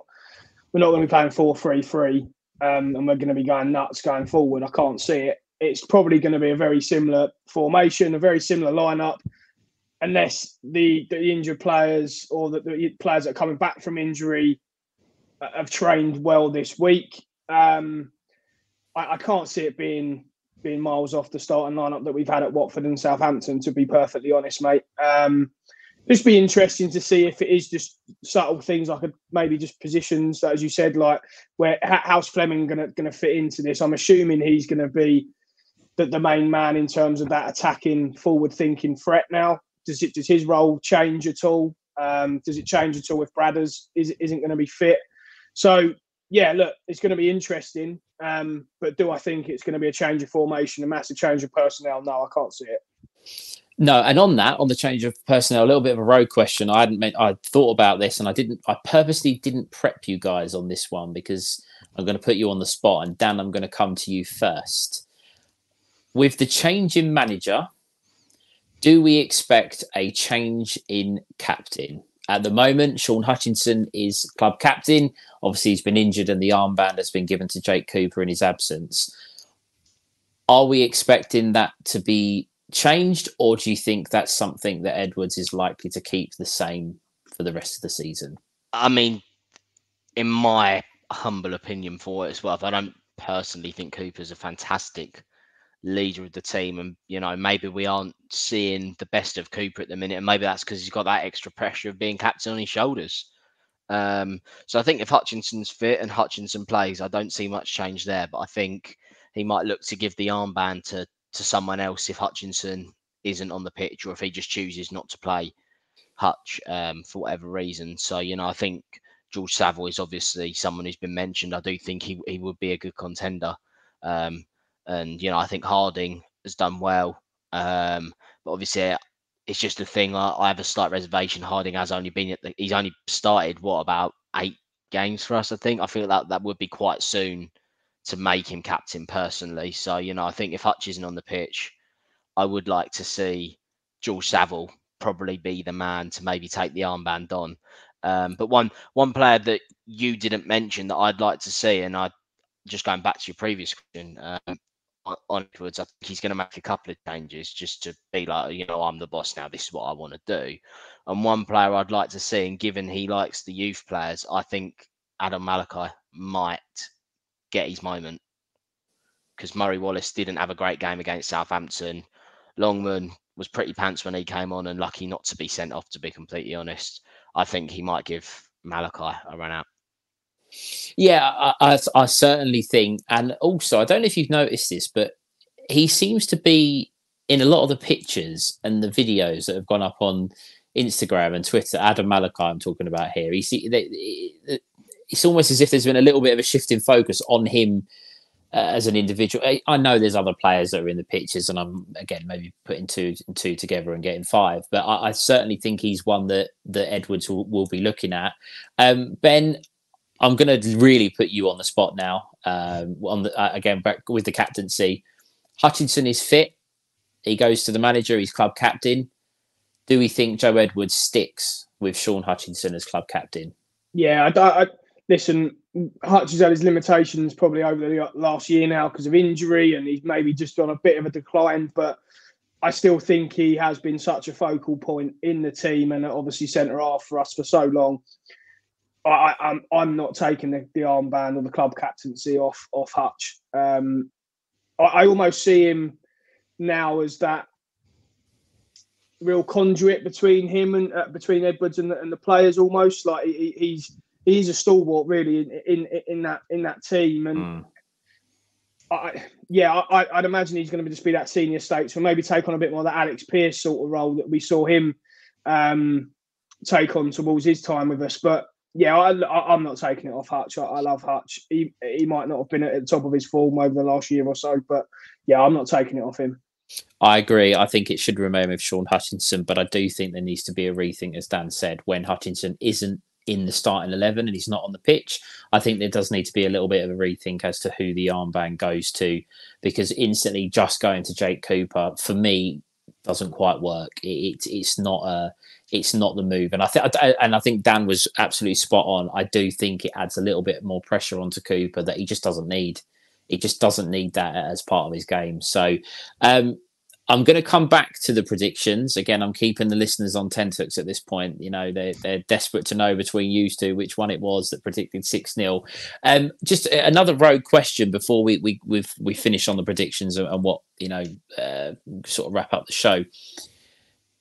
we're not going to be playing four three three, um, and we're going to be going nuts going forward. I can't see it. It's probably going to be a very similar formation, a very similar lineup, unless the, the injured players or the, the players that are coming back from injury have trained well this week. Um, I, I can't see it being. being miles off the starting lineup that we've had at Watford and Southampton, to be perfectly honest, mate. Um, just be interesting to see if it is just subtle things, like maybe just positions, as you said, like where how's Fleming going to going to fit into this? I'm assuming he's going to be the, the main man in terms of that attacking, forward-thinking threat now. Does it does his role change at all? Um, does it change at all if Bradders is, isn't going to be fit? So, yeah, look, it's going to be interesting. Um, but do I think it's going to be a change of formation, a massive change of personnel? No, I can't see it. No, and on that, on the change of personnel, a little bit of a road question. I hadn't meant, I thought about this, and I didn't. I purposely didn't prep you guys on this one because I'm going to put you on the spot. And Dan, I'm going to come to you first. With the change in manager, do we expect a change in captain? At the moment, Sean Hutchinson is club captain. Obviously, he's been injured and the armband has been given to Jake Cooper in his absence. Are we expecting that to be changed, or do you think that's something that Edwards is likely to keep the same for the rest of the season? I mean, in my humble opinion for it as well, I don't personally think Cooper's a fantastic leader of the team, and you know, maybe we aren't seeing the best of Cooper at the minute, and maybe that's because he's got that extra pressure of being captain on his shoulders. Um, so I think if Hutchinson's fit and Hutchinson plays, I don't see much change there, but I think he might look to give the armband to to someone else if Hutchinson isn't on the pitch, or if he just chooses not to play Hutch um, for whatever reason. So, you know, I think George Savile is obviously someone who's been mentioned. I do think he, he would be a good contender. Um, and, you know, I think Harding has done well. Um, but obviously, it's just a thing. I, I have a slight reservation. Harding has only been at the, he's only started, what, about eight games for us, I think. I feel that that would be quite soon to make him captain personally. So, you know, I think if Hutch isn't on the pitch, I would like to see George Savile probably be the man to maybe take the armband on. Um, but one one player that you didn't mention that I'd like to see, and I just going back to your previous question, um, onwards, I think he's going to make a couple of changes just to be like, you know, I'm the boss now. This is what I want to do. And one player I'd like to see, and given he likes the youth players, I think Adam Malachi might get his moment, because Murray Wallace didn't have a great game against Southampton. Longman was pretty pants when he came on and lucky not to be sent off, to be completely honest. I think he might give Malachi a run out. Yeah, I, I, I certainly think. And also, I don't know if you've noticed this, but he seems to be in a lot of the pictures and the videos that have gone up on Instagram and Twitter. Adam Malachi, I'm talking about here. He see, they, they, it's almost as if there's been a little bit of a shift in focus on him uh, as an individual. I, I know there's other players that are in the pictures, and I'm, again, maybe putting two and two together and getting five. But I, I certainly think he's one that, that Edwards will, will be looking at. Um, Ben, I'm going to really put you on the spot now. Um, on the, uh, again, back with the captaincy. Hutchinson is fit. He goes to the manager. He's club captain. Do we think Joe Edwards sticks with Sean Hutchinson as club captain? Yeah, I, I, listen, Hutch has had his limitations probably over the last year now because of injury, and he's maybe just on a bit of a decline, but I still think he has been such a focal point in the team and obviously centre-half for us for so long. I, I'm I'm not taking the, the armband or the club captaincy off off Hutch. Um, I, I almost see him now as that real conduit between him and uh, between Edwards and the, and the players. Almost like he, he's he's a stalwart really in in, in that in that team. And mm. I yeah, I, I'd imagine he's going to just be that senior statesman, maybe take on a bit more of that Alex Pearce sort of role that we saw him um, take on towards his time with us, but. Yeah, I, I, I'm not taking it off Hutch. I, I love Hutch. He he might not have been at the top of his form over the last year or so, but yeah, I'm not taking it off him. I agree. I think it should remain with Sean Hutchinson, but I do think there needs to be a rethink, as Dan said, when Hutchinson isn't in the starting eleven and he's not on the pitch. I think there does need to be a little bit of a rethink as to who the armband goes to, because instantly just going to Jake Cooper, for me, doesn't quite work. It, it it's not a it's not the move, and I think and I think Dan was absolutely spot on. I do think it adds a little bit more pressure onto Cooper that he just doesn't need. He just doesn't need that as part of his game. So um, I'm going to come back to the predictions again. I'm keeping the listeners on tenterhooks at this point. You know they're they're desperate to know between you two which one it was that predicted six nil. Um, just another rogue question before we we we've, we finish on the predictions and, and what you know uh, sort of wrap up the show.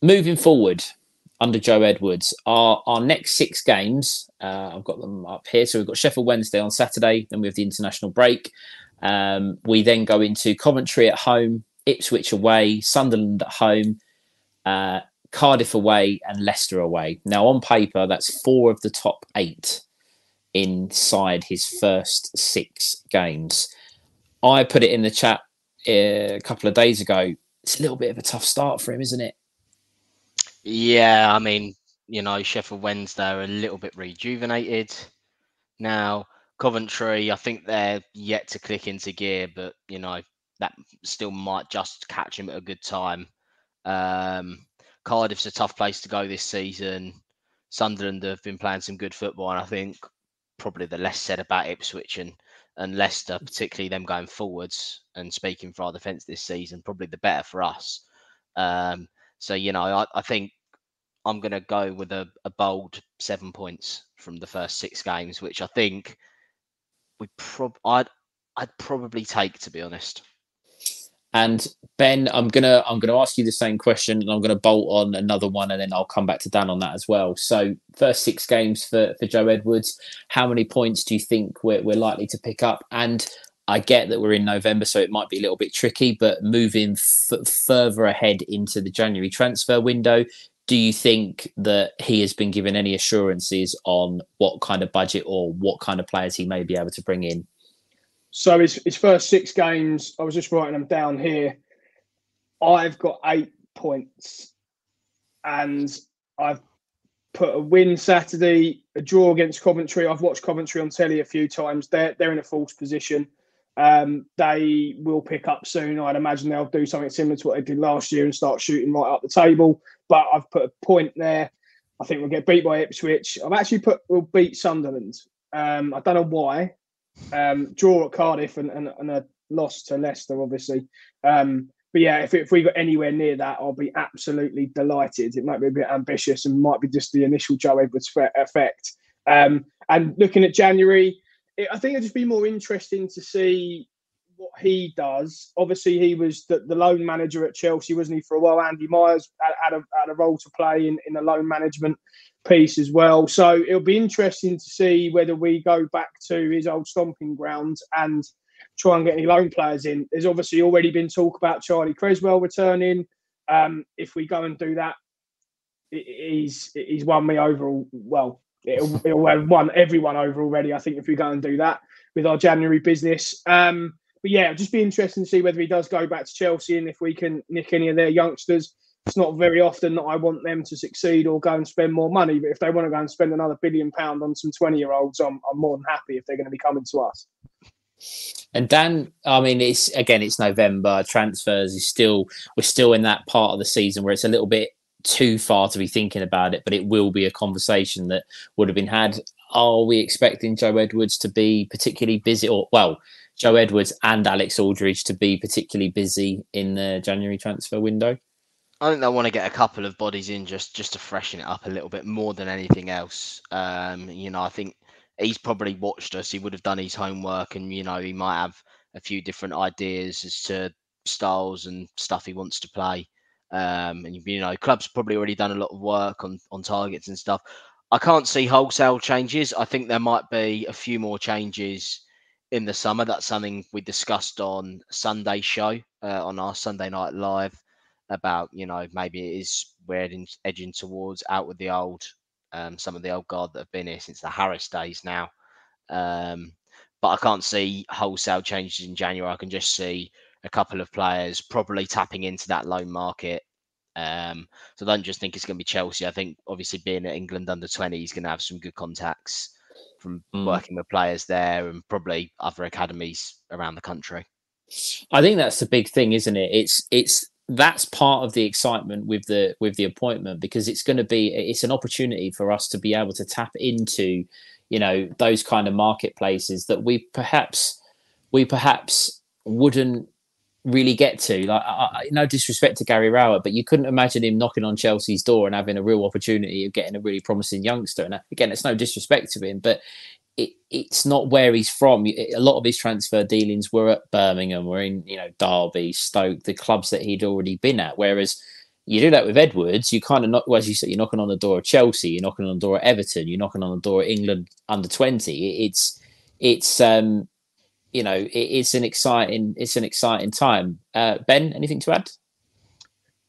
Moving forward. Under Joe Edwards, our our next six games, uh, I've got them up here. So we've got Sheffield Wednesday on Saturday, then we have the international break. Um, we then go into Coventry at home, Ipswich away, Sunderland at home, uh, Cardiff away, and Leicester away. Now, on paper, that's four of the top eight inside his first six games. I put it in the chat uh, a couple of days ago. It's a little bit of a tough start for him, isn't it? Yeah, I mean, you know, Sheffield Wednesday are a little bit rejuvenated now. Coventry, I think they're yet to click into gear, but, you know, that still might just catch them at a good time. Um, Cardiff's a tough place to go this season. Sunderland have been playing some good football, and I think probably the less said about Ipswich and, and Leicester, particularly them going forwards and speaking for our defence this season, probably the better for us. Um So, you know, I, I think I'm going to go with a, a bold seven points from the first six games, which I think we prob- I'd, I'd probably take, to be honest. And Ben, I'm going to I'm going to ask you the same question, and I'm going to bolt on another one, and then I'll come back to Dan on that as well. So first six games for, for Joe Edwards, how many points do you think we're, we're likely to pick up? And I get that we're in November, so it might be a little bit tricky, but moving f- further ahead into the January transfer window, do you think that he has been given any assurances on what kind of budget or what kind of players he may be able to bring in? So his, his first six games, I was just writing them down here. I've got eight points and I've put a win Saturday, a draw against Coventry. I've watched Coventry on telly a few times. They're, they're in a false position. Um, they will pick up soon. I'd imagine they'll do something similar to what they did last year and start shooting right up the table. But I've put a point there. I think we'll get beat by Ipswich. I've actually put we'll beat Sunderland. Um, I don't know why. Um, draw at Cardiff and, and, and a loss to Leicester, obviously. Um, but yeah, if, if we got anywhere near that, I'll be absolutely delighted. It might be a bit ambitious and might be just the initial Joe Edwards effect. Um, and looking at January, I think it'd just be more interesting to see what he does. Obviously, he was the, the loan manager at Chelsea, wasn't he, for a while? Andy Myers had, had, a, had a role to play in, in the loan management piece as well. So it'll be interesting to see whether we go back to his old stomping ground and try and get any loan players in. There's obviously already been talk about Charlie Creswell returning. Um, if we go and do that, he's, he's won me over well. It'll, it'll have won everyone over already, I think, if we go and do that with our January business. Um, but yeah, it'll just be interesting to see whether he does go back to Chelsea and if we can nick any of their youngsters. It's not very often that I want them to succeed or go and spend more money, but if they want to go and spend another billion pound on some twenty-year-olds, I'm, I'm more than happy if they're going to be coming to us. And Dan, I mean, it's again, it's November. Transfers is still, we're still in that part of the season where it's a little bit too far to be thinking about it, but it will be a conversation that would have been had. Are we expecting Joe Edwards to be particularly busy, or well, Joe Edwards and Alex Aldridge to be particularly busy in the January transfer window? I think they'll want to get a couple of bodies in just just to freshen it up a little bit more than anything else. Um, you know, I think he's probably watched us. He would have done his homework, and you know, he might have a few different ideas as to styles and stuff he wants to play. Um, and, you know, clubs probably already done a lot of work on, on targets and stuff. I can't see wholesale changes. I think there might be a few more changes in the summer. That's something we discussed on Sunday show, uh, on our Sunday Night Live, about, you know, maybe it is we're edging towards out with the old, um, some of the old guard that have been here since the Harris days now. Um, but I can't see wholesale changes in January. I can just see a couple of players probably tapping into that loan market. Um, so don't just think it's going to be Chelsea. I think obviously being at England under twenty, he's going to have some good contacts from mm. working with players there and probably other academies around the country. I think that's the big thing, isn't it? It's, it's, that's part of the excitement with the, with the appointment, because it's going to be, it's an opportunity for us to be able to tap into, you know, those kind of marketplaces that we perhaps, we perhaps wouldn't really get to. Like, I, no disrespect to Gary Rowett, but you couldn't imagine him knocking on Chelsea's door and having a real opportunity of getting a really promising youngster. And again, it's no disrespect to him, but it, it's not where he's from. It, a lot of his transfer dealings were at Birmingham, were in, you know, Derby, Stoke, the clubs that he'd already been at. Whereas you do that with Edwards, you kind of knock, well, as you said, you're knocking on the door of Chelsea, you're knocking on the door of Everton, you're knocking on the door of England under twenty. It, it's it's um. You know, it, it's an exciting, it's an exciting time. Uh, Ben, anything to add?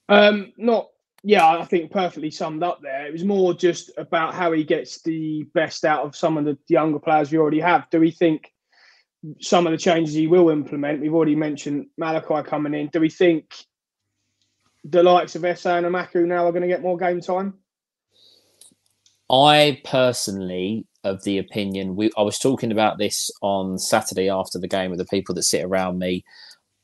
Um, not, yeah, I think perfectly summed up there. It was more just about how he gets the best out of some of the younger players we already have. Do we think some of the changes he will implement? We've already mentioned Malachi coming in. Do we think the likes of Esse and Amaku now are going to get more game time? I personally of the opinion, we, I was talking about this on Saturday after the game with the people that sit around me.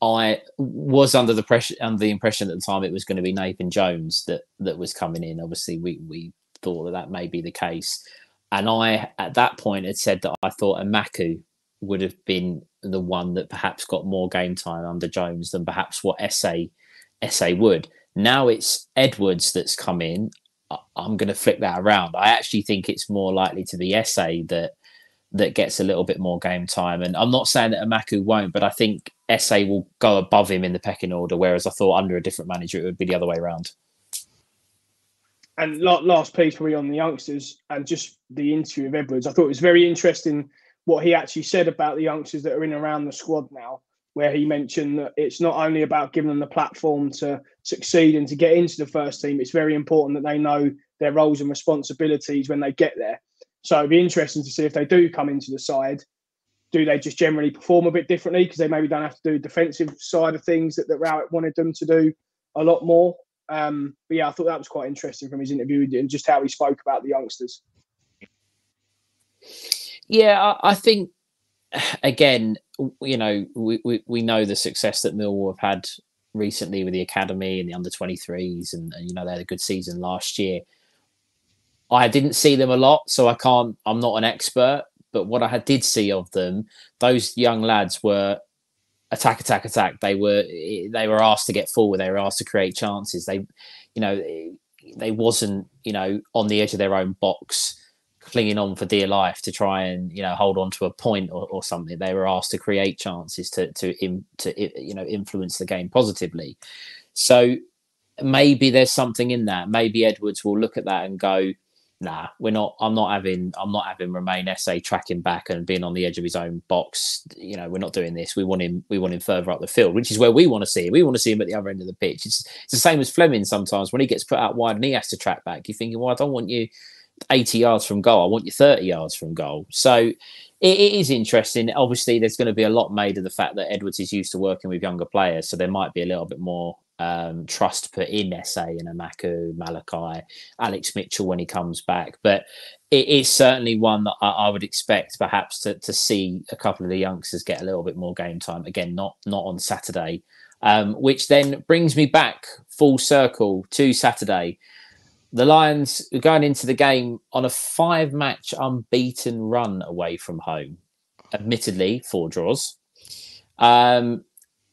I was under the pressure, under the impression at the time it was going to be Nathan Jones that that was coming in. Obviously, we we thought that that may be the case, and I at that point had said that I thought Amaku would have been the one that perhaps got more game time under Jones than perhaps what Esse Esse would. Now it's Edwards that's come in. I'm going to flip that around. I actually think it's more likely to be Esse that that gets a little bit more game time. And I'm not saying that Amaku won't, but I think Esse will go above him in the pecking order, whereas I thought under a different manager, it would be the other way around. And last piece for me on the youngsters and just the interview of Edwards, I thought it was very interesting what he actually said about the youngsters that are in and around the squad now. where he mentioned that it's not only about giving them the platform to succeed and to get into the first team, it's very important that they know their roles and responsibilities when they get there. So it'd be interesting to see if they do come into the side, do they just generally perform a bit differently because they maybe don't have to do defensive side of things that, that Rowett wanted them to do a lot more. Um, but yeah, I thought that was quite interesting from his interview and just how he spoke about the youngsters. Yeah, I think, again, you know, we, we, we know the success that Millwall have had recently with the academy and the under twenty-threes and, and, you know, they had a good season last year. I didn't see them a lot, so I can't, I'm not an expert, but what I did see of them, those young lads were attack, attack, attack. They were, they were asked to get forward. They were asked to create chances. They, you know, they wasn't, you know, on the edge of their own box, clinging on for dear life to try and, you know, hold on to a point or, or something. They were asked to create chances to, to, to, you know, influence the game positively. So maybe there's something in that. Maybe Edwards will look at that and go, nah, we're not, I'm not having, I'm not having Romain Esse tracking back and being on the edge of his own box. You know, we're not doing this. We want him, we want him further up the field, which is where we want to see him. We want to see him at the other end of the pitch. It's, it's the same as Fleming sometimes when he gets put out wide and he has to track back. You're thinking, well, I don't want you eighty yards from goal. I want you thirty yards from goal. So it, it is interesting. Obviously, there's going to be a lot made of the fact that Edwards is used to working with younger players. So there might be a little bit more um, trust put in Esse and Amaku, Malachi, Alex Mitchell when he comes back. But it is certainly one that I, I would expect perhaps to, to see a couple of the youngsters get a little bit more game time. Again, not, not on Saturday, um, which then brings me back full circle to Saturday. The Lions are going into the game on a five-match unbeaten run away from home. Admittedly, four draws. Um,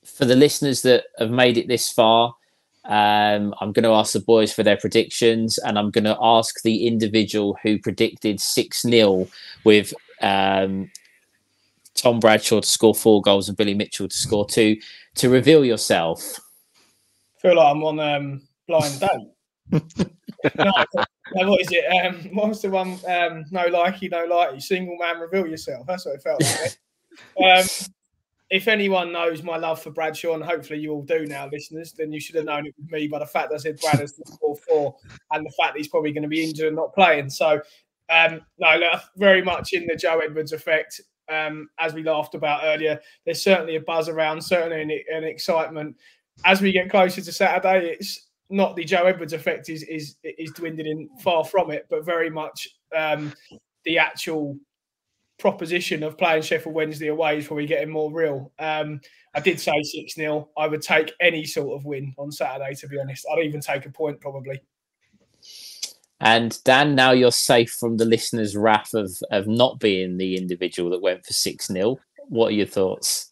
for the listeners that have made it this far, um, I'm going to ask the boys for their predictions, and I'm going to ask the individual who predicted six nil with um, Tom Bradshaw to score four goals and Billy Mitchell to score two, to reveal yourself. I feel like I'm on um, blind date. No, what is it? Um, what was the one? Um, no likey, no likey. Single man, reveal yourself. That's what it felt like. um, if anyone knows my love for Bradshaw, and hopefully you all do now, listeners, then you should have known it with me by the fact that I said Brad is four four and the fact that he's probably going to be injured and not playing. So, um, no, look, very much in the Joe Edwards effect. Um, as we laughed about earlier, there's certainly a buzz around, certainly an, an excitement. As we get closer to Saturday, it's not the Joe Edwards effect is is is dwindling, far from it, but very much um, the actual proposition of playing Sheffield Wednesday away is probably getting more real. Um, I did say six nil. I would take any sort of win on Saturday, to be honest. I'd even take a point, probably. And Dan, now you're safe from the listeners' wrath of, of not being the individual that went for six nil. What are your thoughts?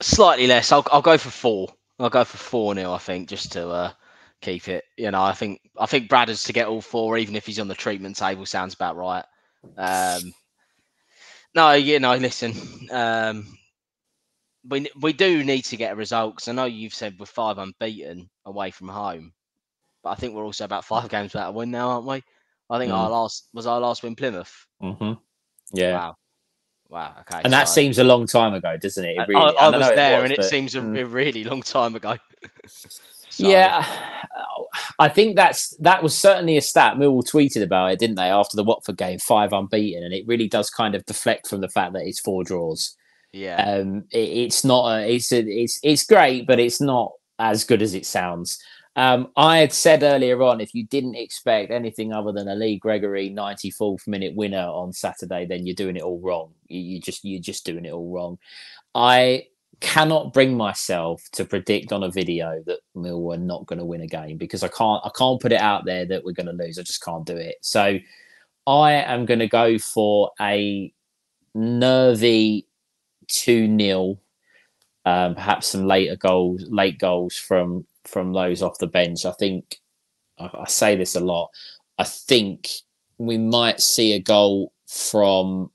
Slightly less. I'll, I'll go for four. I'll go for four nil, I think, just to... Uh... keep it, you know. I think I think Bradders to get all four, even if he's on the treatment table, sounds about right. Um, no, you know, listen, um, we we do need to get a result because I know you've said we're five unbeaten away from home, but I think we're also about five games without a win now, aren't we? I think mm. our last was our last win Plymouth. Mm-hmm. Yeah. Wow. Wow. Okay. And that so, seems a long time ago, doesn't it? It really, I, I, I was there, it was, and but... it seems a really long time ago. So. Yeah, I think that's that was certainly a stat. Millwall tweeted about it, didn't they, after the Watford game, five unbeaten, and it really does kind of deflect from the fact that it's four draws. Yeah, um, it, it's not. A, it's a, it's it's great, but it's not as good as it sounds. Um, I had said earlier on, if you didn't expect anything other than a Lee Gregory ninety-fourth minute winner on Saturday, then you're doing it all wrong. You, you just you're just doing it all wrong. I. cannot bring myself to predict on a video that Millwall are not going to win a game because I can't I can't put it out there that we're going to lose. I just can't do it. So I am going to go for a nervy two nil, um, perhaps some later goals, late goals from from those off the bench. I think I, I say this a lot. I think we might see a goal from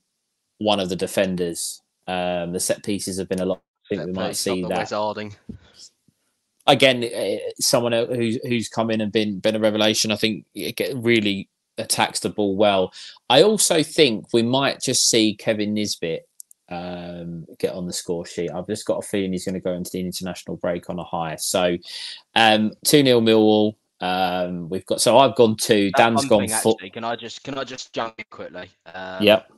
one of the defenders. Um, the set pieces have been a lot. I think we might see that. Again, someone who's who's come in and been been a revelation. I think it really attacks the ball well. I also think we might just see Kevin Nisbet um, get on the score sheet. I've just got a feeling he's going to go into the international break on a high. So um, two nil Millwall. Um, we've got, so I've gone two. That's Dan's gone four. Can I just can I just jump in quickly? Um, yep.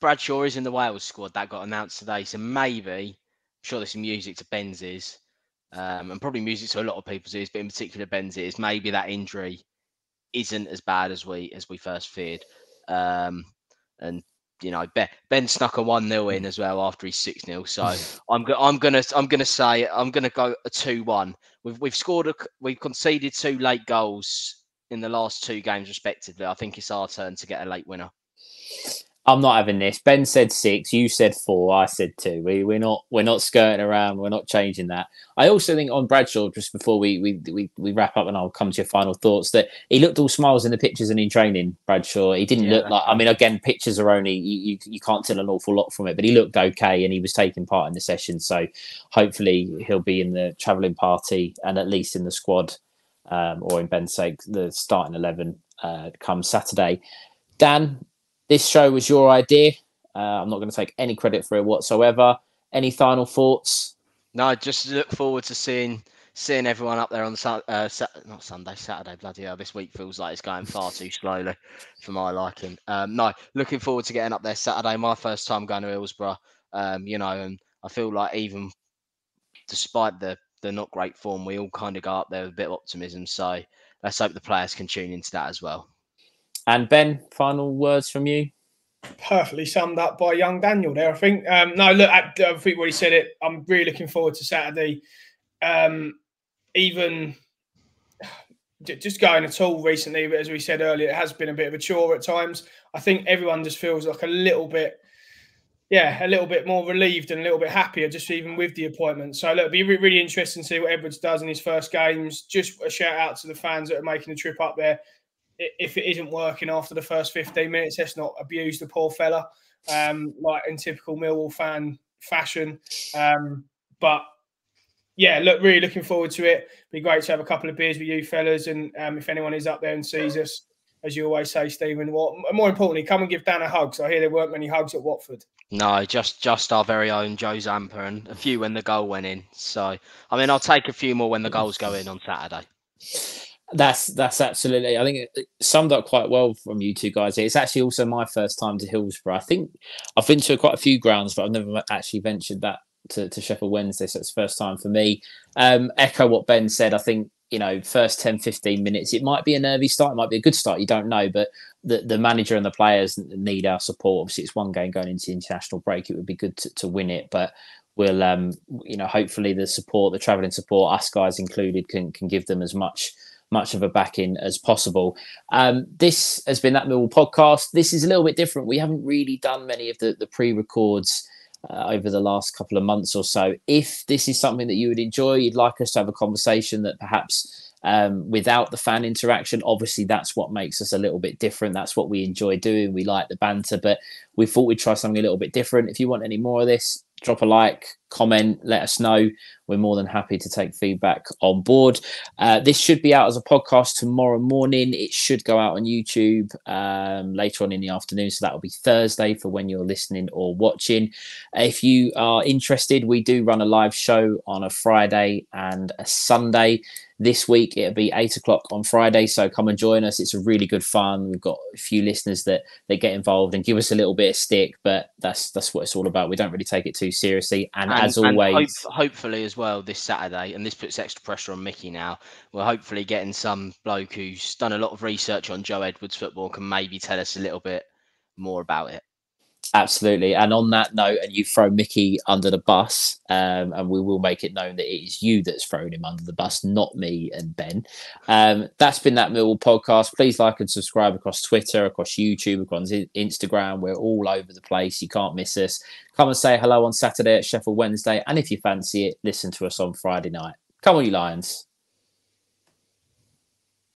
Bradshaw is in the Wales squad that got announced today, so maybe, I'm sure there's some music to Ben's ears, um, and probably music to a lot of people's ears, but in particular Ben's ears. Maybe that injury isn't as bad as we as we first feared. Um, and you know, Ben, Ben snuck a one nil in as well after his six nil. So I'm go, I'm gonna I'm gonna say I'm gonna go a two one. We've we've scored a, we've conceded two late goals in the last two games respectively. I think it's our turn to get a late winner. I'm not having this. Ben said six, you said four, I said two. We we're not we're not skirting around. We're not changing that. I also think on Bradshaw, just before we we we, we wrap up, and I'll come to your final thoughts, that he looked all smiles in the pictures and in training. Bradshaw, he didn't yeah, look like. I mean, again, pictures are only you, you you can't tell an awful lot from it, but he looked okay and he was taking part in the session. So hopefully he'll be in the travelling party and at least in the squad, um, or in Ben's sake, the starting eleven uh, come Saturday. Dan, this show was your idea. Uh, I'm not going to take any credit for it whatsoever. Any final thoughts? No, just look forward to seeing seeing everyone up there on the, uh, Saturday, not Sunday, Saturday. Bloody hell, this week feels like it's going far too slowly for my liking. Um, no, looking forward to getting up there Saturday. My first time going to Hillsborough, um, you know, and I feel like even despite the the not great form, we all kind of go up there with a bit of optimism. So let's hope the players can tune into that as well. And Ben, final words from you? Perfectly summed up by young Daniel there, I think. Um, no, look, I, I think what he said it. I'm really looking forward to Saturday. Um, even just going at all recently, but as we said earlier, it has been a bit of a chore at times. I think everyone just feels like a little bit, yeah, a little bit more relieved and a little bit happier, just even with the appointment. So look, it'll be really interesting to see what Edwards does in his first games. Just a shout out to the fans that are making the trip up there. If it isn't working after the first fifteen minutes, let's not abuse the poor fella, um, like in typical Millwall fan fashion. Um, but yeah, look, really looking forward to it. Be great to have a couple of beers with you fellas, and um, if anyone is up there and sees us, as you always say, Stephen. What more importantly, come and give Dan a hug. So I hear there weren't many hugs at Watford. No, just just our very own Joe Zampa, and a few when the goal went in. So I mean, I'll take a few more when the goals go in on Saturday. That's that's absolutely. I think it summed up quite well from you two guys. It's actually also my first time to Hillsborough. I think I've been to quite a few grounds, but I've never actually ventured that to, to Sheffield Wednesday. So it's the first time for me. Um, echo what Ben said. I think, you know, first ten, fifteen minutes, it might be a nervy start. It might be a good start. You don't know, but the, the manager and the players need our support. Obviously, it's one game going into the international break. It would be good to, to win it, but we'll, um, you know, hopefully the support, the travelling support, us guys included, can can give them as much. much of a backing as possible. Um, this has been That Millwall Podcast. This is a little bit different. We haven't really done many of the, the pre-records uh, over the last couple of months or so. If this is something that you would enjoy, you'd like us to have a conversation that perhaps um, without the fan interaction, obviously that's what makes us a little bit different. That's what we enjoy doing. We like the banter, but we thought we'd try something a little bit different. If you want any more of this, drop a like, comment, let us know. We're more than happy to take feedback on board. Uh, this should be out as a podcast tomorrow morning. It should go out on YouTube um, later on in the afternoon. So that will be Thursday for when you're listening or watching. If you are interested, we do run a live show on a Friday and a Sunday. This week, it'll be eight o'clock on Friday. So come and join us. It's a really good fun. We've got a few listeners that, that get involved and give us a little bit of stick, but that's that's what it's all about. We don't really take it too seriously. And, and as always... And hope, hopefully as well this Saturday, and this puts extra pressure on Mickey now, we're hopefully getting some bloke who's done a lot of research on Joe Edwards football, can maybe tell us a little bit more about it. Absolutely. And on that note, and you throw Mickey under the bus, um, and we will make it known that it is you that's thrown him under the bus, not me and Ben. Um, that's been That Millwall Podcast. Please like and subscribe across Twitter, across YouTube, across Instagram. We're all over the place. You can't miss us. Come and say hello on Saturday at Sheffield Wednesday. And if you fancy it, listen to us on Friday night. Come on, you Lions.